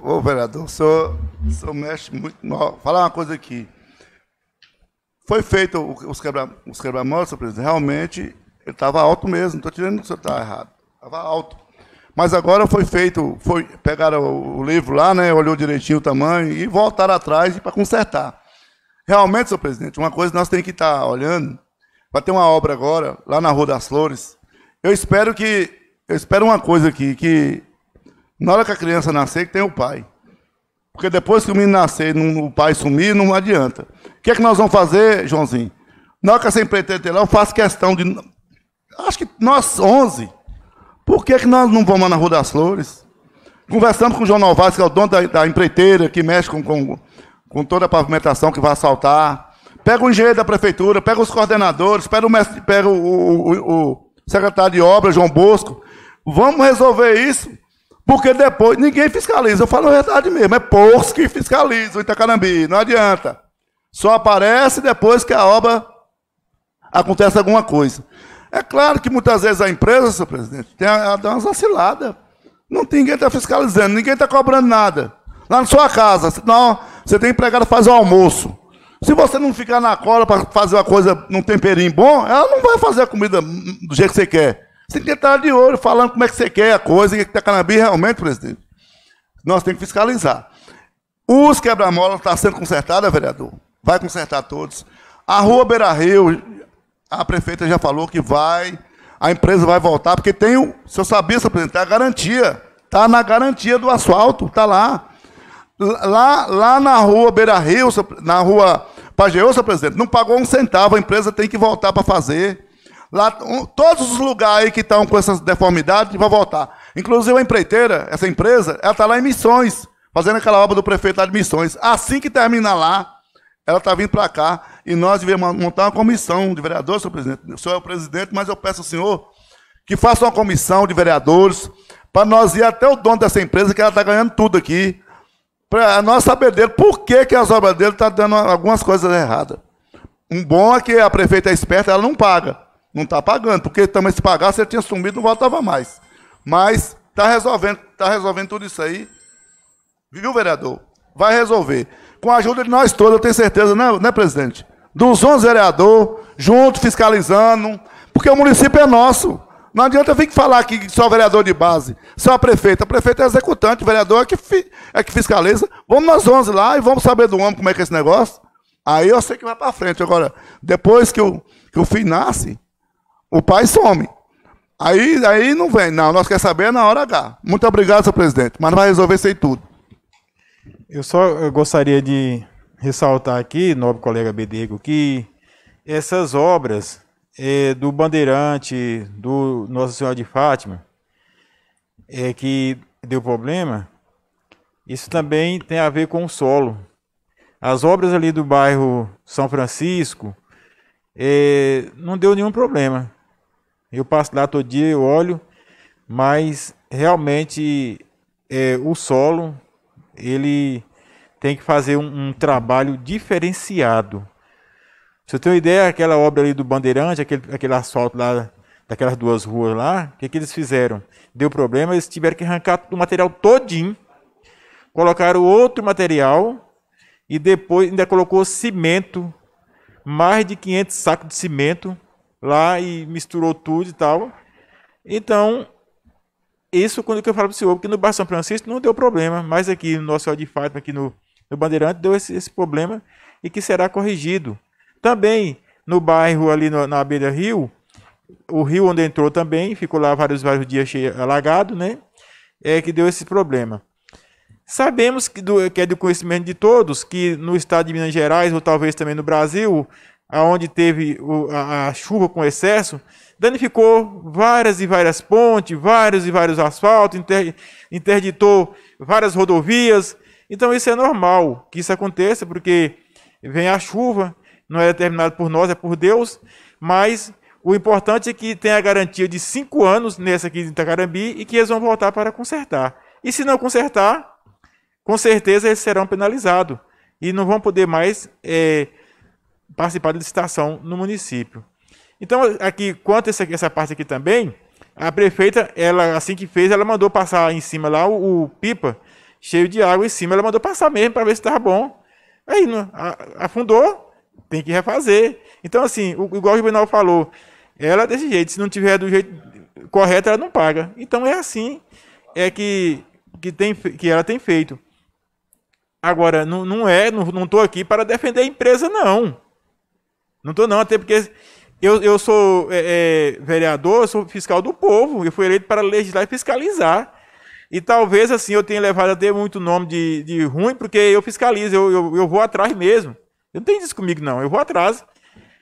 Ô vereador, o senhor mexe muito mal. Vou falar uma coisa aqui. Foi feito os quebra-molas, senhor presidente. Realmente, ele estava alto mesmo. Não estou tirando que o senhor está errado. Estava alto. Mas agora foi feito. Pegaram o livro lá, né? Olhou direitinho o tamanho e voltaram atrás para consertar. Realmente, senhor presidente, uma coisa que nós temos que estar olhando. Vai ter uma obra agora, lá na Rua das Flores. Eu espero uma coisa aqui, que na hora que a criança nascer, que tem o pai. Porque depois que o menino nascer e o pai sumir, não adianta. O que é que nós vamos fazer, Joãozinho? Na hora que essa empreiteira tem lá, eu faço questão de... Acho que nós, 11, por que é que nós não vamos lá na Rua das Flores? Conversamos com o João Novaes, que é o dono da empreiteira, que mexe com toda a pavimentação que vai assaltar. Pega o engenheiro da prefeitura, pega os coordenadores, pega o secretário de obra, João Bosco. Vamos resolver isso, porque depois ninguém fiscaliza. Eu falo a verdade mesmo, é poucos que fiscalizam o Itacarambi, não adianta. Só aparece depois que a obra acontece alguma coisa. É claro que muitas vezes a empresa, senhor presidente, dá umas vaciladas. Ninguém está fiscalizando, ninguém está cobrando nada. Lá na sua casa, senão você tem empregado fazer o almoço. Se você não ficar na cola para fazer uma coisa num temperinho bom, ela não vai fazer a comida do jeito que você quer. Você tem que estar de olho, falando como é que você quer a coisa, e que Itacarambi realmente, presidente, nós temos que fiscalizar. Os quebra-molas estão sendo consertados, vereador. Vai consertar todos. A Rua Beira Rio, a prefeita já falou que vai, a empresa vai voltar, porque tem o... Se eu sabia, senhor presidente, a garantia. Está na garantia do asfalto, está lá. Lá na Rua Beira Rio, na Rua Pajeú, senhor presidente, não pagou um centavo, a empresa tem que voltar para fazer. Lá, todos os lugares aí que estão com essas deformidades, vai voltar. Inclusive a empreiteira, essa empresa, ela está lá em Missões, fazendo aquela obra do prefeito lá de Missões. Assim que termina lá, ela está vindo para cá, e nós devemos montar uma comissão de vereadores, senhor presidente. O senhor é o presidente, mas eu peço ao senhor que faça uma comissão de vereadores, para nós ir até o dono dessa empresa, que ela está ganhando tudo aqui, para nós saber dele por que as obras dele estão dando algumas coisas erradas. Um bom é que a prefeita é esperta, ela não paga. Não está pagando, porque também se pagasse, ele tinha sumido, não voltava mais. Mas está resolvendo tudo isso aí. Viu, vereador? Vai resolver. Com a ajuda de nós todos, eu tenho certeza, né, presidente? Dos 11 vereadores, juntos, fiscalizando, porque o município é nosso. Não adianta vir falar aqui que só vereador de base, só a prefeita é executante, o vereador é que fiscaliza. Vamos nós 11 lá e vamos saber do homem como é que é esse negócio. Aí eu sei que vai para frente. Agora, depois que, o, que o filho nasce, o pai some. Aí não vem. Não, nós queremos saber na hora H. Muito obrigado, senhor presidente. Mas não vai resolver isso aí tudo. Eu gostaria de ressaltar aqui, nobre colega Bedego, que essas obras do Bandeirante, do Nossa Senhora de Fátima, que deu problema, isso também tem a ver com o solo. As obras ali do bairro São Francisco não deu nenhum problema. Eu passo lá todo dia, eu olho, mas realmente o solo ele tem que fazer um trabalho diferenciado. Você tem uma ideia, aquela obra ali do Bandeirante, aquele asfalto lá, daquelas duas ruas lá, o que que eles fizeram? Deu problema, eles tiveram que arrancar o material todinho, colocaram outro material e depois ainda colocou cimento, mais de 500 sacos de cimento lá e misturou tudo e tal. Então, isso quando eu falo para o senhor, porque no bairro São Francisco não deu problema, mas aqui no Nossa Senhora de Fátima, aqui no Bandeirante, deu esse problema e que será corrigido. Também no bairro ali na beira do rio, o rio onde entrou também, ficou lá vários dias cheio, alagado, né? Que deu esse problema. Sabemos que é do conhecimento de todos que no estado de Minas Gerais, ou talvez também no Brasil, onde teve a chuva com excesso, danificou várias pontes, vários asfaltos, interditou várias rodovias. Então isso é normal que isso aconteça, porque vem a chuva, não é determinado por nós, é por Deus, mas o importante é que tenha a garantia de 5 anos nessa aqui de Itacarambi e que eles vão voltar para consertar. E se não consertar, com certeza eles serão penalizados e não vão poder mais participar da licitação no município. Então, aqui, quanto a essa parte aqui também, a prefeita, ela assim que fez, ela mandou passar em cima lá o pipa cheio de água em cima, ela mandou passar mesmo para ver se estava bom. Aí afundou, tem que refazer. Então, assim, igual o Juvenal falou, ela desse jeito, se não tiver do jeito correto, ela não paga. Então, é assim que ela tem feito. Agora, não estou aqui para defender a empresa, não. Não estou, não, até porque eu sou vereador, eu sou fiscal do povo, eu fui eleito para legislar e fiscalizar. E talvez, assim, eu tenha levado até muito nome de ruim, porque eu fiscalizo, eu vou atrás mesmo. Eu não tenho isso comigo, não. Eu vou atrás.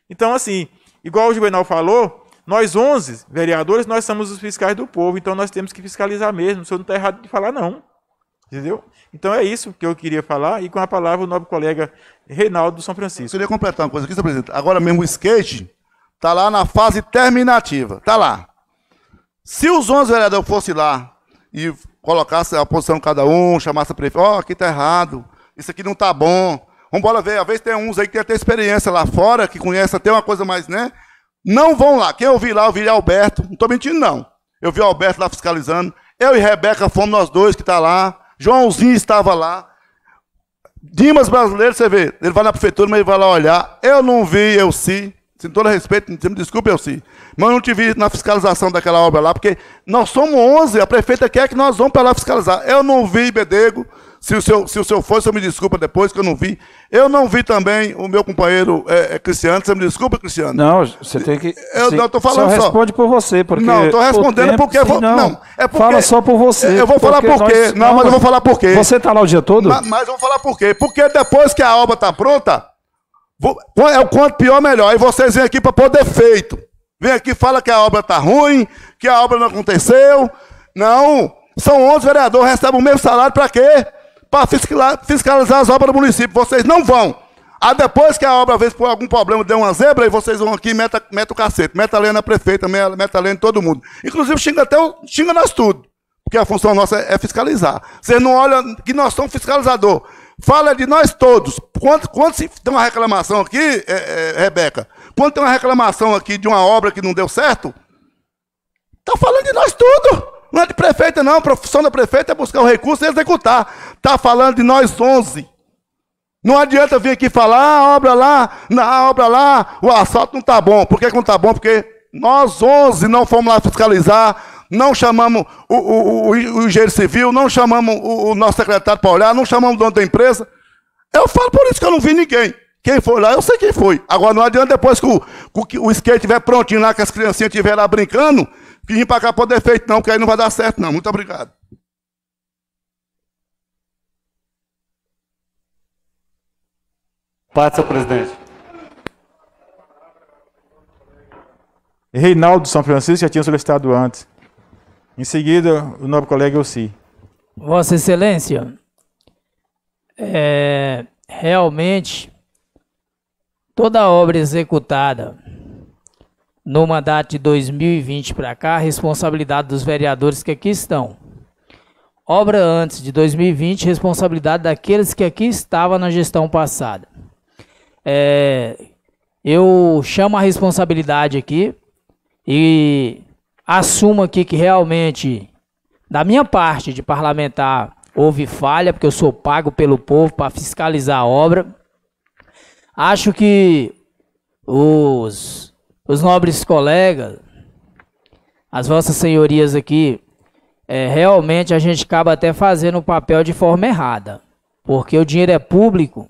Então, assim, igual o Juvenal falou, nós 11 vereadores, nós somos os fiscais do povo. Então, nós temos que fiscalizar mesmo. O senhor não está errado de falar, não. Entendeu? Então, é isso que eu queria falar. E com a palavra, o nobre colega Reinaldo do São Francisco. Eu queria completar uma coisa aqui, senhor presidente. Agora mesmo o skate está lá na fase terminativa. Está lá. Se os 11 vereadores fossem lá e colocassem a posição de cada um, chamassem a prefeita, ó, aqui está errado, isso aqui não está bom. Vamos embora ver, às vezes tem uns aí que tem até experiência lá fora, que conhece até uma coisa mais, né? Não vão lá. Quem eu vi lá, eu vi Alberto. Não estou mentindo, não. Eu vi o Alberto lá fiscalizando. Eu e Rebeca fomos nós dois que está lá. Joãozinho estava lá. Dimas Brasileiro, você vê, ele vai na prefeitura, mas ele vai lá olhar. Eu não vi, Elci. Sem todo respeito, me desculpe, Elci. Mas eu não te vi na fiscalização daquela obra lá, porque nós somos 11, a prefeita quer que nós vamos para lá fiscalizar. Eu não vi, Bedego. Se o senhor for, o senhor me desculpa depois, que eu não vi. Eu não vi também o meu companheiro Cristiano. Você me desculpa, Cristiano? Não, você tem que... Eu estou falando só. Responde por você, porque... Não, estou respondendo tempo, porque... fala só por você. Eu vou falar por quê. Mas eu vou falar por quê. Você está lá o dia todo? Mas eu vou falar por quê. Porque depois que a obra está pronta, é o quanto pior, melhor. E vocês vêm aqui para pôr defeito. Vem aqui, fala que a obra está ruim, que a obra não aconteceu. Não. São 11 vereadores, recebem o mesmo salário para quê? Para fiscalizar as obras do município. Vocês não vão. Aí depois que a obra, às vezes, por algum problema, deu uma zebra, aí vocês vão aqui e metem o cacete. Metem a lenha na prefeita, metem a lenha em todo mundo. Inclusive, xinga nós tudo. Porque a função nossa é fiscalizar. Vocês não olham que nós somos fiscalizador. Fala de nós todos. Quando se tem uma reclamação aqui, Rebeca, quando tem uma reclamação aqui de uma obra que não deu certo, tá falando de nós tudo. Não é de prefeita, não. A profissão da prefeita é buscar o recurso e executar. Está falando de nós 11. Não adianta vir aqui falar, a obra lá, o assalto não está bom. Por que não está bom? Porque nós 11 não fomos lá fiscalizar, não chamamos o engenheiro civil, não chamamos o nosso secretário para olhar, não chamamos o dono da empresa. Eu falo por isso que eu não vi ninguém. Quem foi lá, eu sei quem foi. Agora não adianta depois que o skate estiver prontinho lá, que as criancinhas estiverem lá brincando, que vir para cá por defeito não, porque aí não vai dar certo não. Muito obrigado. Passa, presidente. Reinaldo São Francisco já tinha solicitado antes. Em seguida, o nobre colega Elci. Vossa Excelência, realmente, toda obra executada no mandato de 2020 para cá, a responsabilidade dos vereadores que aqui estão. Obra antes de 2020, responsabilidade daqueles que aqui estavam na gestão passada. Eu chamo a responsabilidade aqui e assumo aqui que realmente, da minha parte de parlamentar, houve falha, porque eu sou pago pelo povo para fiscalizar a obra. Acho que os nobres colegas, as vossas senhorias aqui, realmente a gente acaba até fazendo o papel de forma errada, porque o dinheiro é público.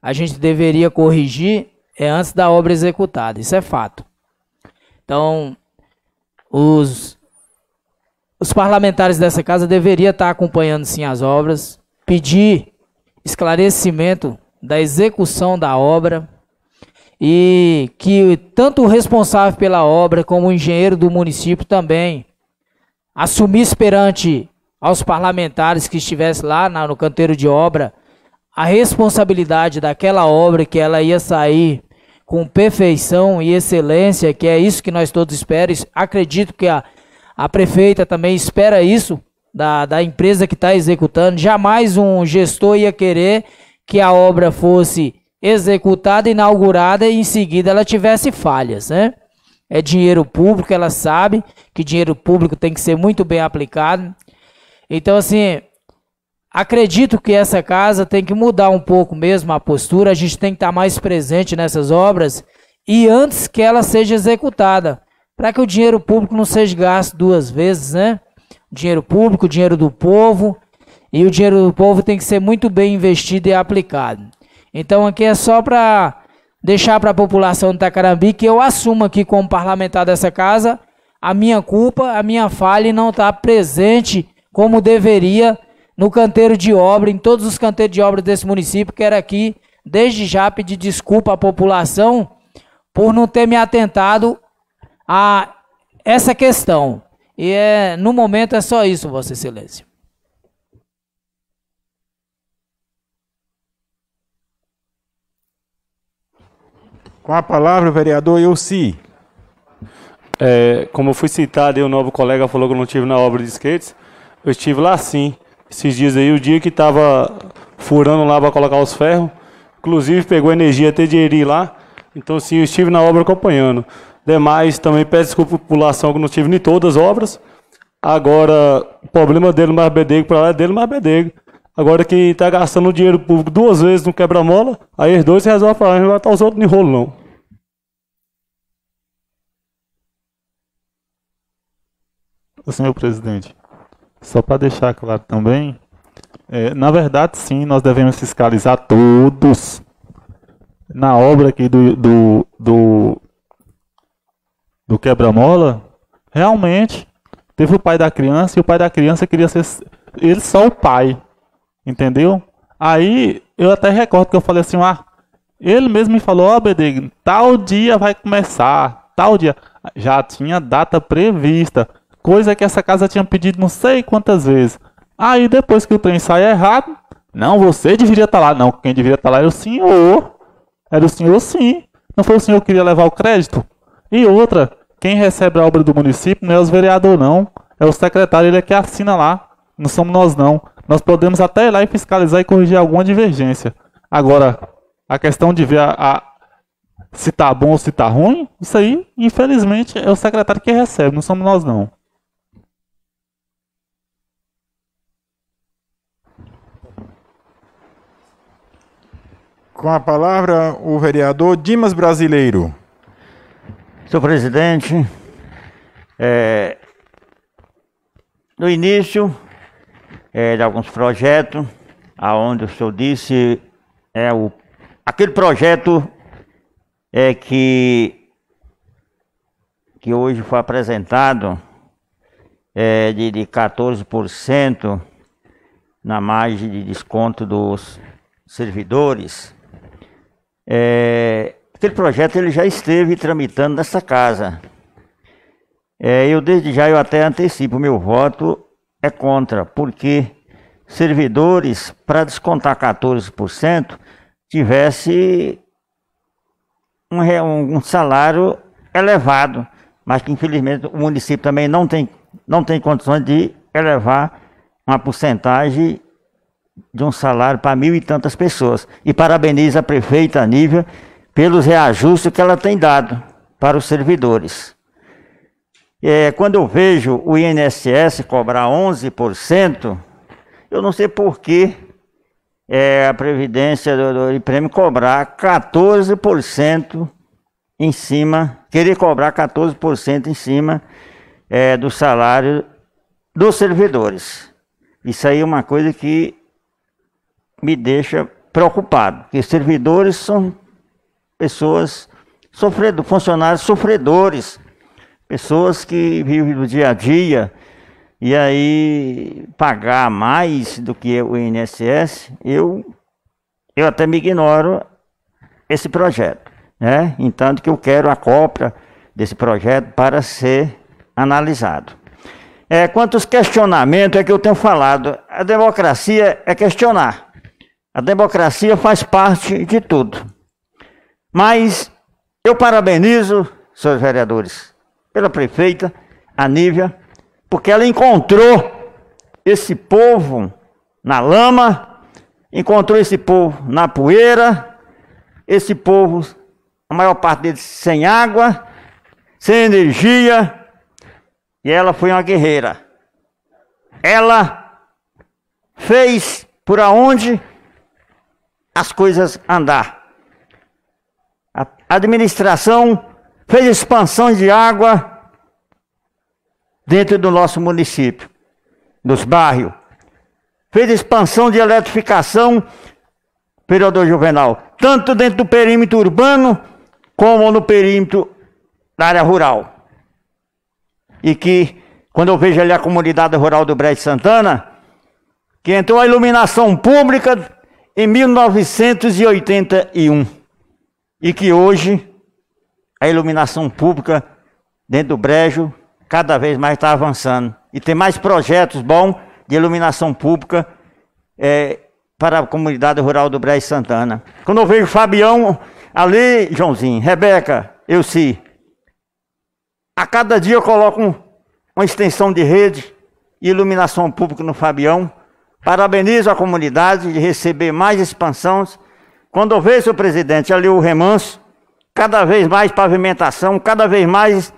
A gente deveria corrigir antes da obra executada, isso é fato. Então, os parlamentares dessa casa deveriam estar acompanhando sim as obras, pedir esclarecimento da execução da obra e que tanto o responsável pela obra como o engenheiro do município também assumisse perante aos parlamentares que estivesse lá no canteiro de obra a responsabilidade daquela obra, que ela ia sair com perfeição e excelência, que é isso que nós todos esperamos. Acredito que a prefeita também espera isso da empresa que está executando. Jamais um gestor ia querer que a obra fosse executada, inaugurada e em seguida ela tivesse falhas, né? É dinheiro público, ela sabe que dinheiro público tem que ser muito bem aplicado. Então, assim, acredito que essa casa tem que mudar um pouco mesmo a postura, a gente tem que estar mais presente nessas obras e antes que ela seja executada, para que o dinheiro público não seja gasto duas vezes, né? Dinheiro público, dinheiro do povo, e o dinheiro do povo tem que ser muito bem investido e aplicado. Então aqui é só para deixar para a população do Itacarambi que eu assumo aqui como parlamentar dessa casa a minha culpa, a minha falha e não estar presente como deveria no canteiro de obra, em todos os canteiros de obra desse município. Quero aqui, desde já, pedir desculpa à população por não ter me atentado a essa questão. E no momento é só isso, Vossa Excelência. Com a palavra, o vereador Elci. Como eu fui citado, o novo colega falou que eu não estive na obra de skates. Eu estive lá sim. Esses dias aí, o dia que estava furando lá para colocar os ferros, inclusive pegou energia até de ir lá. Então, sim, eu estive na obra acompanhando. Demais, também peço desculpa à população que não estive em todas as obras. Agora, o problema dele, mais bedego, para lá é dele, mais bedego. Agora, quem está gastando dinheiro público duas vezes no quebra-mola, aí os dois se resolvem falar, não vai estar os outros em rolo, não. Senhor presidente, só para deixar claro também, na verdade, sim, nós devemos fiscalizar todos. Na obra aqui do quebra-mola, realmente, teve o pai da criança, e o pai da criança queria ser ele só o pai, entendeu? Aí, eu até recordo que eu falei assim, ele mesmo me falou, Bedeg, tal dia vai começar, tal dia. Já tinha data prevista. Coisa que essa casa tinha pedido não sei quantas vezes. Aí depois que o trem sai errado, não, você deveria estar lá. Não, quem deveria estar lá era o senhor. Era o senhor sim. Não foi o senhor que queria levar o crédito? E outra, quem recebe a obra do município não é os vereadores não. É o secretário, ele é que assina lá. Não somos nós não. Nós podemos até ir lá e fiscalizar e corrigir alguma divergência. Agora, a questão de ver se está bom ou se está ruim, isso aí, infelizmente, é o secretário que recebe. Não somos nós não. Com a palavra, o vereador Dimas Brasileiro. Senhor presidente, no início de alguns projetos, aonde o senhor disse, Aquele projeto é que hoje foi apresentado de 14% na margem de desconto dos servidores. Aquele projeto ele já esteve tramitando nessa casa. Eu desde já até antecipo, meu voto é contra, porque servidores, para descontar 14%, tivesse um salário elevado, mas que infelizmente o município também não tem condições de elevar uma porcentagem de um salário para 1.000 e tantas pessoas. E parabenizo a prefeita Nívea pelos reajustes que ela tem dado para os servidores. Quando eu vejo o INSS cobrar 11%, eu não sei por que a Previdência do IPREME cobrar 14% em cima, querer cobrar 14% em cima do salário dos servidores. Isso aí é uma coisa que me deixa preocupado, porque servidores são pessoas sofredores, funcionários sofredores, pessoas que vivem do dia a dia. E aí, pagar mais do que o INSS, eu até me ignoro esse projeto, né? Entanto que eu quero a cópia desse projeto para ser analisado. Quanto aos questionamentos, é que eu tenho falado, a democracia é questionar. A democracia faz parte de tudo. Mas eu parabenizo, senhores vereadores, pela prefeita, a Nívea, porque ela encontrou esse povo na lama, encontrou esse povo na poeira, esse povo, a maior parte deles sem água, sem energia, e ela foi uma guerreira. Ela fez por aonde as coisas andar. A administração fez expansão de água dentro do nosso município, dos bairros. Fez expansão de eletrificação, vereador Juvenal, tanto dentro do perímetro urbano, como no perímetro da área rural. E que, quando eu vejo ali a comunidade rural do Brejo Santana, que entrou a iluminação pública em 1981. E que hoje, a iluminação pública dentro do Brejo cada vez mais está avançando. E tem mais projetos bons de iluminação pública para a comunidade rural do Brejo Santana. Quando eu vejo Fabião ali, Joãozinho, Rebeca, Elci, a cada dia eu coloco uma extensão de rede e iluminação pública no Fabião. Parabenizo a comunidade de receber mais expansões. Quando eu vejo, senhor presidente, ali o remanso, cada vez mais pavimentação, cada vez mais...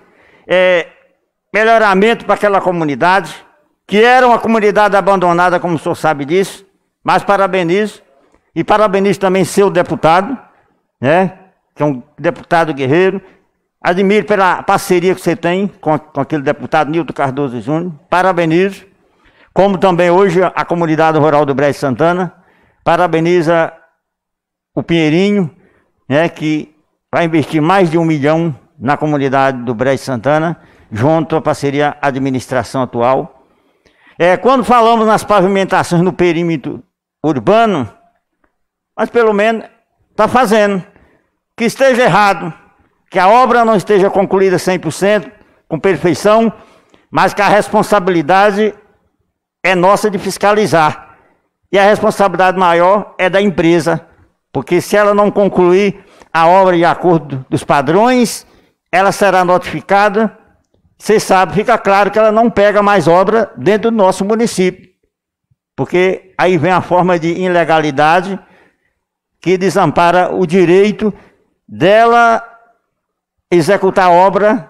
melhoramento para aquela comunidade, que era uma comunidade abandonada, como o senhor sabe disso, mas parabenizo, e parabenizo também seu deputado, né, que é um deputado guerreiro, admiro pela parceria que você tem com aquele deputado Nilton Cardoso Júnior, parabenizo, como também hoje a comunidade rural do Brejo Santana, parabeniza o Pinheirinho, né, que vai investir mais de 1 milhão na comunidade do Brejo Santana, junto à parceria administração atual. Quando falamos nas pavimentações no perímetro urbano, mas pelo menos está fazendo. Que esteja errado, que a obra não esteja concluída 100%, com perfeição, mas que a responsabilidade é nossa de fiscalizar. E a responsabilidade maior é da empresa, porque se ela não concluir a obra de acordo dos padrões, ela será notificada. Vocês sabem, fica claro que ela não pega mais obra dentro do nosso município, porque aí vem a forma de ilegalidade que desampara o direito dela executar obra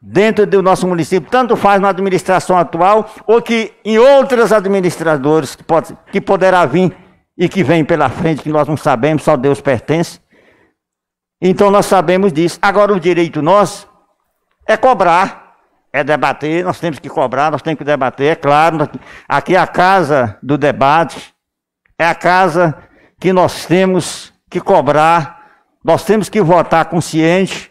dentro do nosso município, tanto faz na administração atual ou que em outras administradores que poderá vir e que vem pela frente, que nós não sabemos, só Deus pertence. Então nós sabemos disso. Agora o direito nosso é cobrar. É debater, nós temos que cobrar, nós temos que debater, é claro. Aqui é a casa do debate, é a casa que nós temos que cobrar, nós temos que votar consciente,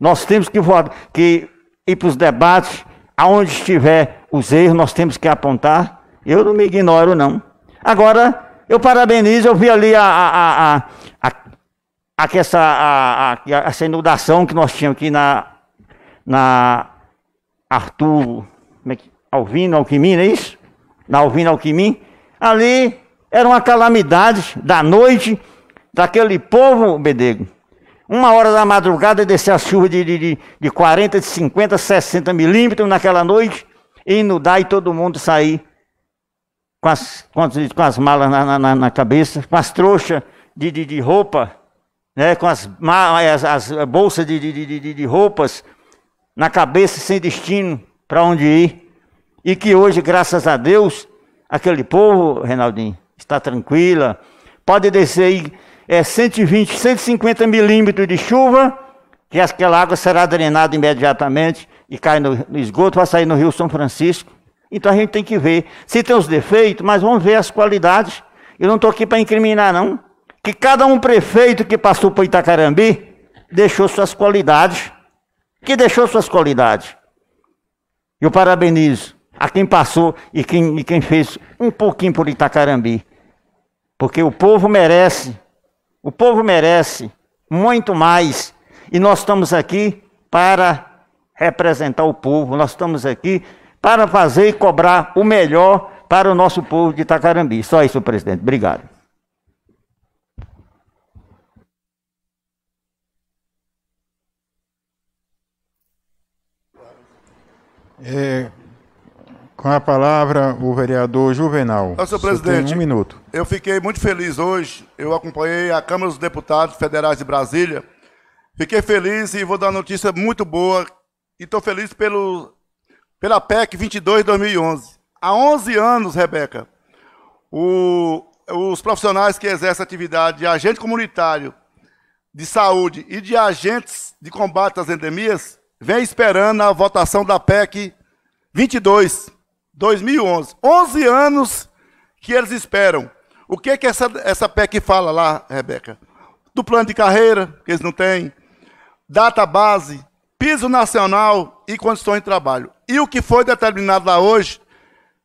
nós temos que votar, que ir para os debates, aonde estiver os erros, nós temos que apontar. Eu não me ignoro, não. Agora, eu parabenizo, eu vi ali essa inundação que nós tínhamos aqui na Arthur, como é que, Alvino, Alquimim, não é isso? Na Alvino, Alquimim. Ali era uma calamidade da noite daquele povo, Bedego. 1 hora da madrugada descia a chuva de 40, de 50, 60 milímetros naquela noite, e inundar e todo mundo sair com as malas na cabeça, com as trouxas de roupa, né, com as bolsas de roupas na cabeça, sem destino para onde ir. E que hoje, graças a Deus, aquele povo, Reinaldinho, está tranquila. Pode descer aí 120, 150 milímetros de chuva, que aquela água será drenada imediatamente e cai no esgoto, vai sair no Rio São Francisco. Então a gente tem que ver. Se tem os defeitos, mas vamos ver as qualidades. Eu não estou aqui para incriminar, não. Que cada prefeito que passou por Itacarambi deixou suas qualidades. Que deixou suas qualidades. Eu parabenizo a quem passou e quem fez um pouquinho por Itacarambi. Porque o povo merece. O povo merece muito mais. E nós estamos aqui para representar o povo. Nós estamos aqui para fazer e cobrar o melhor para o nosso povo de Itacarambi. Só isso, presidente. Obrigado. Com a palavra, o vereador Juvenal. Senhor presidente, 1 minuto. Eu fiquei muito feliz hoje. Eu acompanhei a Câmara dos Deputados Federais de Brasília. Fiquei feliz e vou dar uma notícia muito boa. E estou feliz pela PEC 22 de 2011. Há 11 anos, Rebeca, os profissionais que exercem a atividade de agente comunitário de saúde e de agentes de combate às endemias vêm esperando a votação da PEC 22 2011. 11 anos que eles esperam. O que é que essa PEC fala lá, Rebeca? Do plano de carreira, que eles não têm, data base, piso nacional e condições de trabalho. E o que foi determinado lá hoje,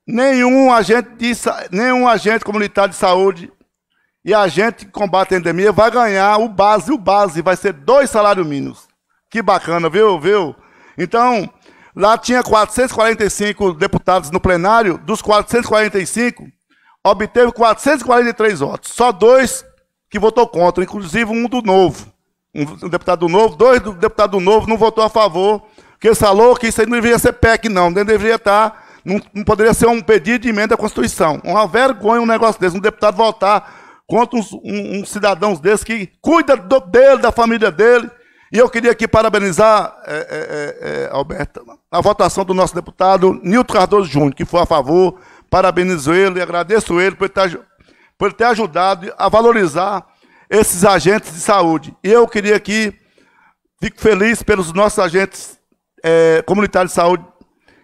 nenhum agente comunitário de saúde e agente que combate a endemia vai ganhar o base. O base vai ser 2 salários mínimos. Que bacana, viu? Então, lá tinha 445 deputados no plenário, dos 445, obteve 443 votos. Só 2 que votou contra, inclusive um do Novo. Um deputado do Novo, 2 do deputado do Novo não votou a favor, porque ele falou que isso aí não deveria ser PEC, não deveria estar, não poderia ser um pedido de emenda à Constituição. Uma vergonha um negócio desse, um deputado votar contra uns cidadãos desses que cuida dele, da família dele. E eu queria aqui parabenizar, Alberto, a votação do nosso deputado Nilton Cardoso Júnior, que foi a favor. Parabenizo ele e agradeço ele por ele ter ajudado a valorizar esses agentes de saúde. E eu queria aqui, fico feliz pelos nossos agentes comunitários de saúde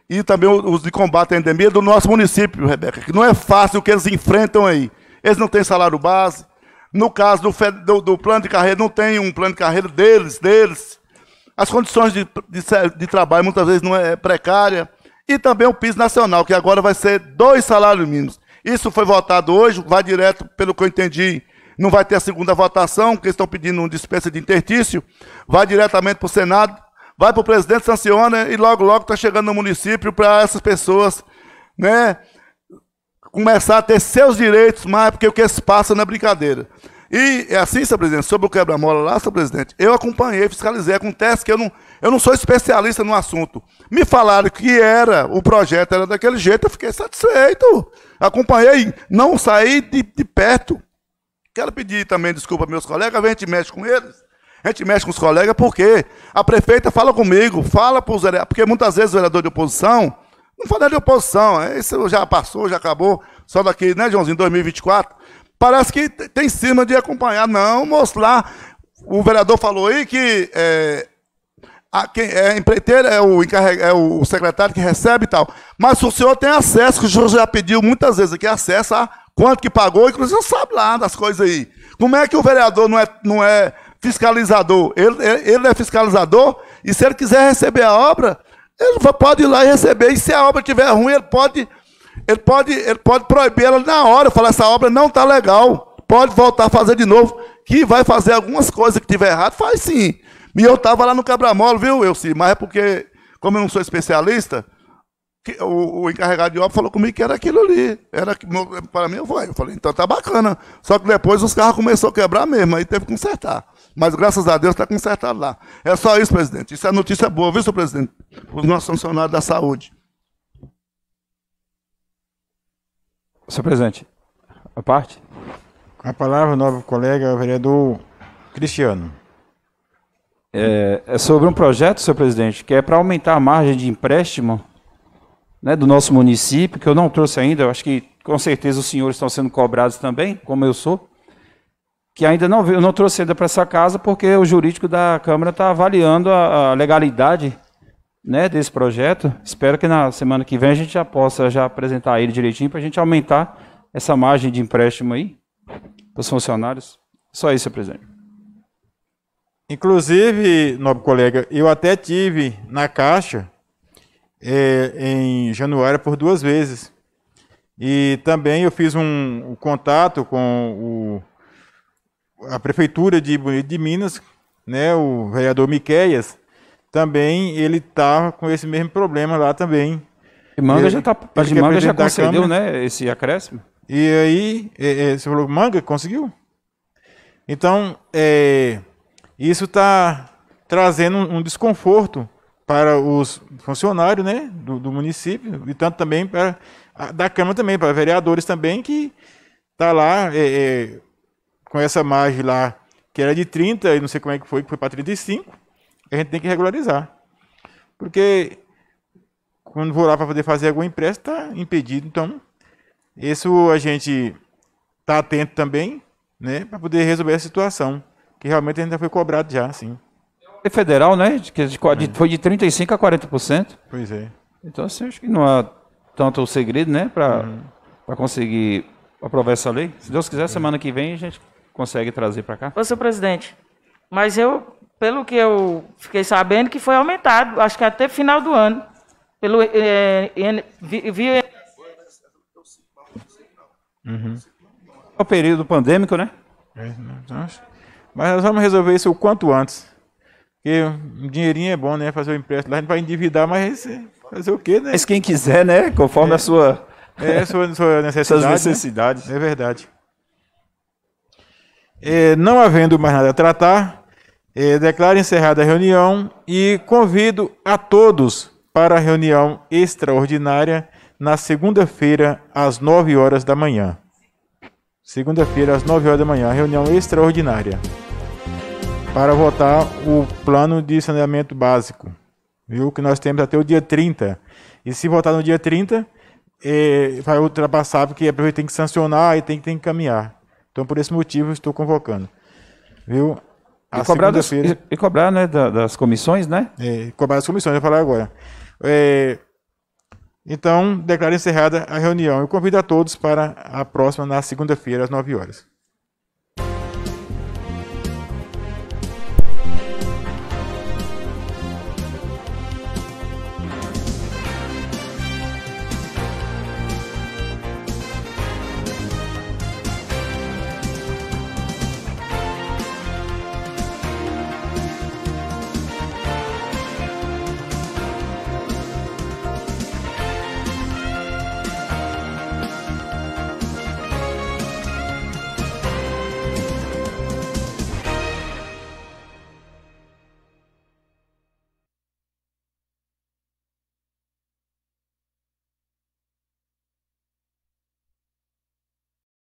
e também os de combate à endemia do nosso município, Rebeca, que não é fácil o que eles enfrentam aí. Eles não têm salário base. No caso do plano de carreira, não tem um plano de carreira deles. As condições de trabalho muitas vezes não é precária. E também o piso nacional, que agora vai ser 2 salários mínimos. Isso foi votado hoje, vai direto, pelo que eu entendi, não vai ter a segunda votação, porque estão pedindo uma dispensa de interstício, vai diretamente para o Senado, vai para o presidente, sanciona e logo está chegando no município para essas pessoas, né, começar a ter seus direitos, mais porque o que se passa não é brincadeira. E é assim, senhor presidente, sobre o quebra-mola lá, senhor presidente, eu acompanhei, fiscalizei. Acontece que eu não sou especialista no assunto. Me falaram que o projeto era daquele jeito, eu fiquei satisfeito. Acompanhei, não saí de perto. Quero pedir também desculpa aos meus colegas, a gente mexe com eles. A gente mexe com os colegas porque a prefeita fala comigo, fala para os vereadores, porque muitas vezes o vereador de oposição. Não falar de oposição, isso já passou, já acabou, só daqui, né, Joãozinho, 2024. Parece que tem cima de acompanhar, não, mostrar. O vereador falou aí que quem é empreiteiro é o secretário que recebe e tal. Mas o senhor tem acesso, que o senhor já pediu muitas vezes aqui, acesso a quanto que pagou, inclusive o senhor sabe lá das coisas aí. Como é que o vereador não é fiscalizador? Ele é fiscalizador e se ele quiser receber a obra, ele pode ir lá e receber. E se a obra estiver ruim, ele pode proibir ela na hora, falar essa obra não está legal, pode voltar a fazer de novo, que vai fazer algumas coisas que tiver errado, faz sim. E eu estava lá no quebra-mola, viu, Elci? Mas é porque, como eu não sou especialista, o encarregado de obra falou comigo que era aquilo ali. Era, para mim, eu vou. Eu falei, então tá bacana. Só que depois os carros começaram a quebrar mesmo, aí teve que consertar. Mas graças a Deus está consertado lá. É só isso, presidente. Isso é notícia boa, viu, senhor presidente? Os nossos funcionários da saúde. Senhor presidente, a parte? A palavra, novo colega, vereador Cristiano. É sobre um projeto, senhor presidente, que é para aumentar a margem de empréstimo, né, do nosso município, que eu não trouxe ainda, eu acho que com certeza os senhores estão sendo cobrados também, como eu sou, que ainda não, eu não trouxe ainda para essa casa, porque o jurídico da Câmara está avaliando a legalidade, né, desse projeto. Espero que na semana que vem a gente já possa já apresentar ele direitinho para a gente aumentar essa margem de empréstimo aí para os funcionários. Só isso, senhor presidente. Inclusive, nobre colega, eu até tive na Caixa em janeiro por duas vezes. E também eu fiz um contato com a Prefeitura de Bonito de Minas, né, o vereador Miqueias. Também ele está com esse mesmo problema lá também. E Manga ele, já tá, de Manga já concedeu, né, esse acréscimo. E aí, você falou, Manga conseguiu? Então, isso está trazendo um desconforto para os funcionários, né, do município, e tanto também para da Câmara também, para vereadores também, que está lá com essa margem lá, que era de 30, e não sei como é que foi para 35, a gente tem que regularizar. Porque quando vou lá para poder fazer algum empréstimo, está impedido. Então, isso a gente está atento também, né, para poder resolver a situação, que realmente a gente já foi cobrado já, sim. É federal, né? Foi de 35% a 40%. Pois é. Então, assim, acho que não há tanto segredo, né, para conseguir aprovar essa lei. Se Deus quiser, semana que vem a gente consegue trazer para cá. Ô, senhor presidente, mas eu... Pelo que eu fiquei sabendo, que foi aumentado, acho que até o final do ano. Pelo É o período pandêmico, né? Mas nós vamos resolver isso o quanto antes. Porque um dinheirinho é bom, né? Fazer o empréstimo lá, a gente vai endividar, mas fazer o quê, né? Mas quem quiser, né? Conforme a sua necessidade. Suas necessidades. Né? É verdade. Não havendo mais nada a tratar, declaro encerrada a reunião e convido a todos para a reunião extraordinária na segunda-feira, às 9 horas da manhã. Segunda-feira, às 9 horas da manhã, reunião extraordinária para votar o plano de saneamento básico, viu? Que nós temos até o dia 30. E se votar no dia 30, vai ultrapassar, porque a prefeitura tem que sancionar e tem que encaminhar. Então, por esse motivo, estou convocando, viu? E cobrar, né, das comissões, né? Cobrar as comissões, eu vou falar agora. Então, declaro encerrada a reunião. Eu convido a todos para a próxima, na segunda-feira, às 9 horas.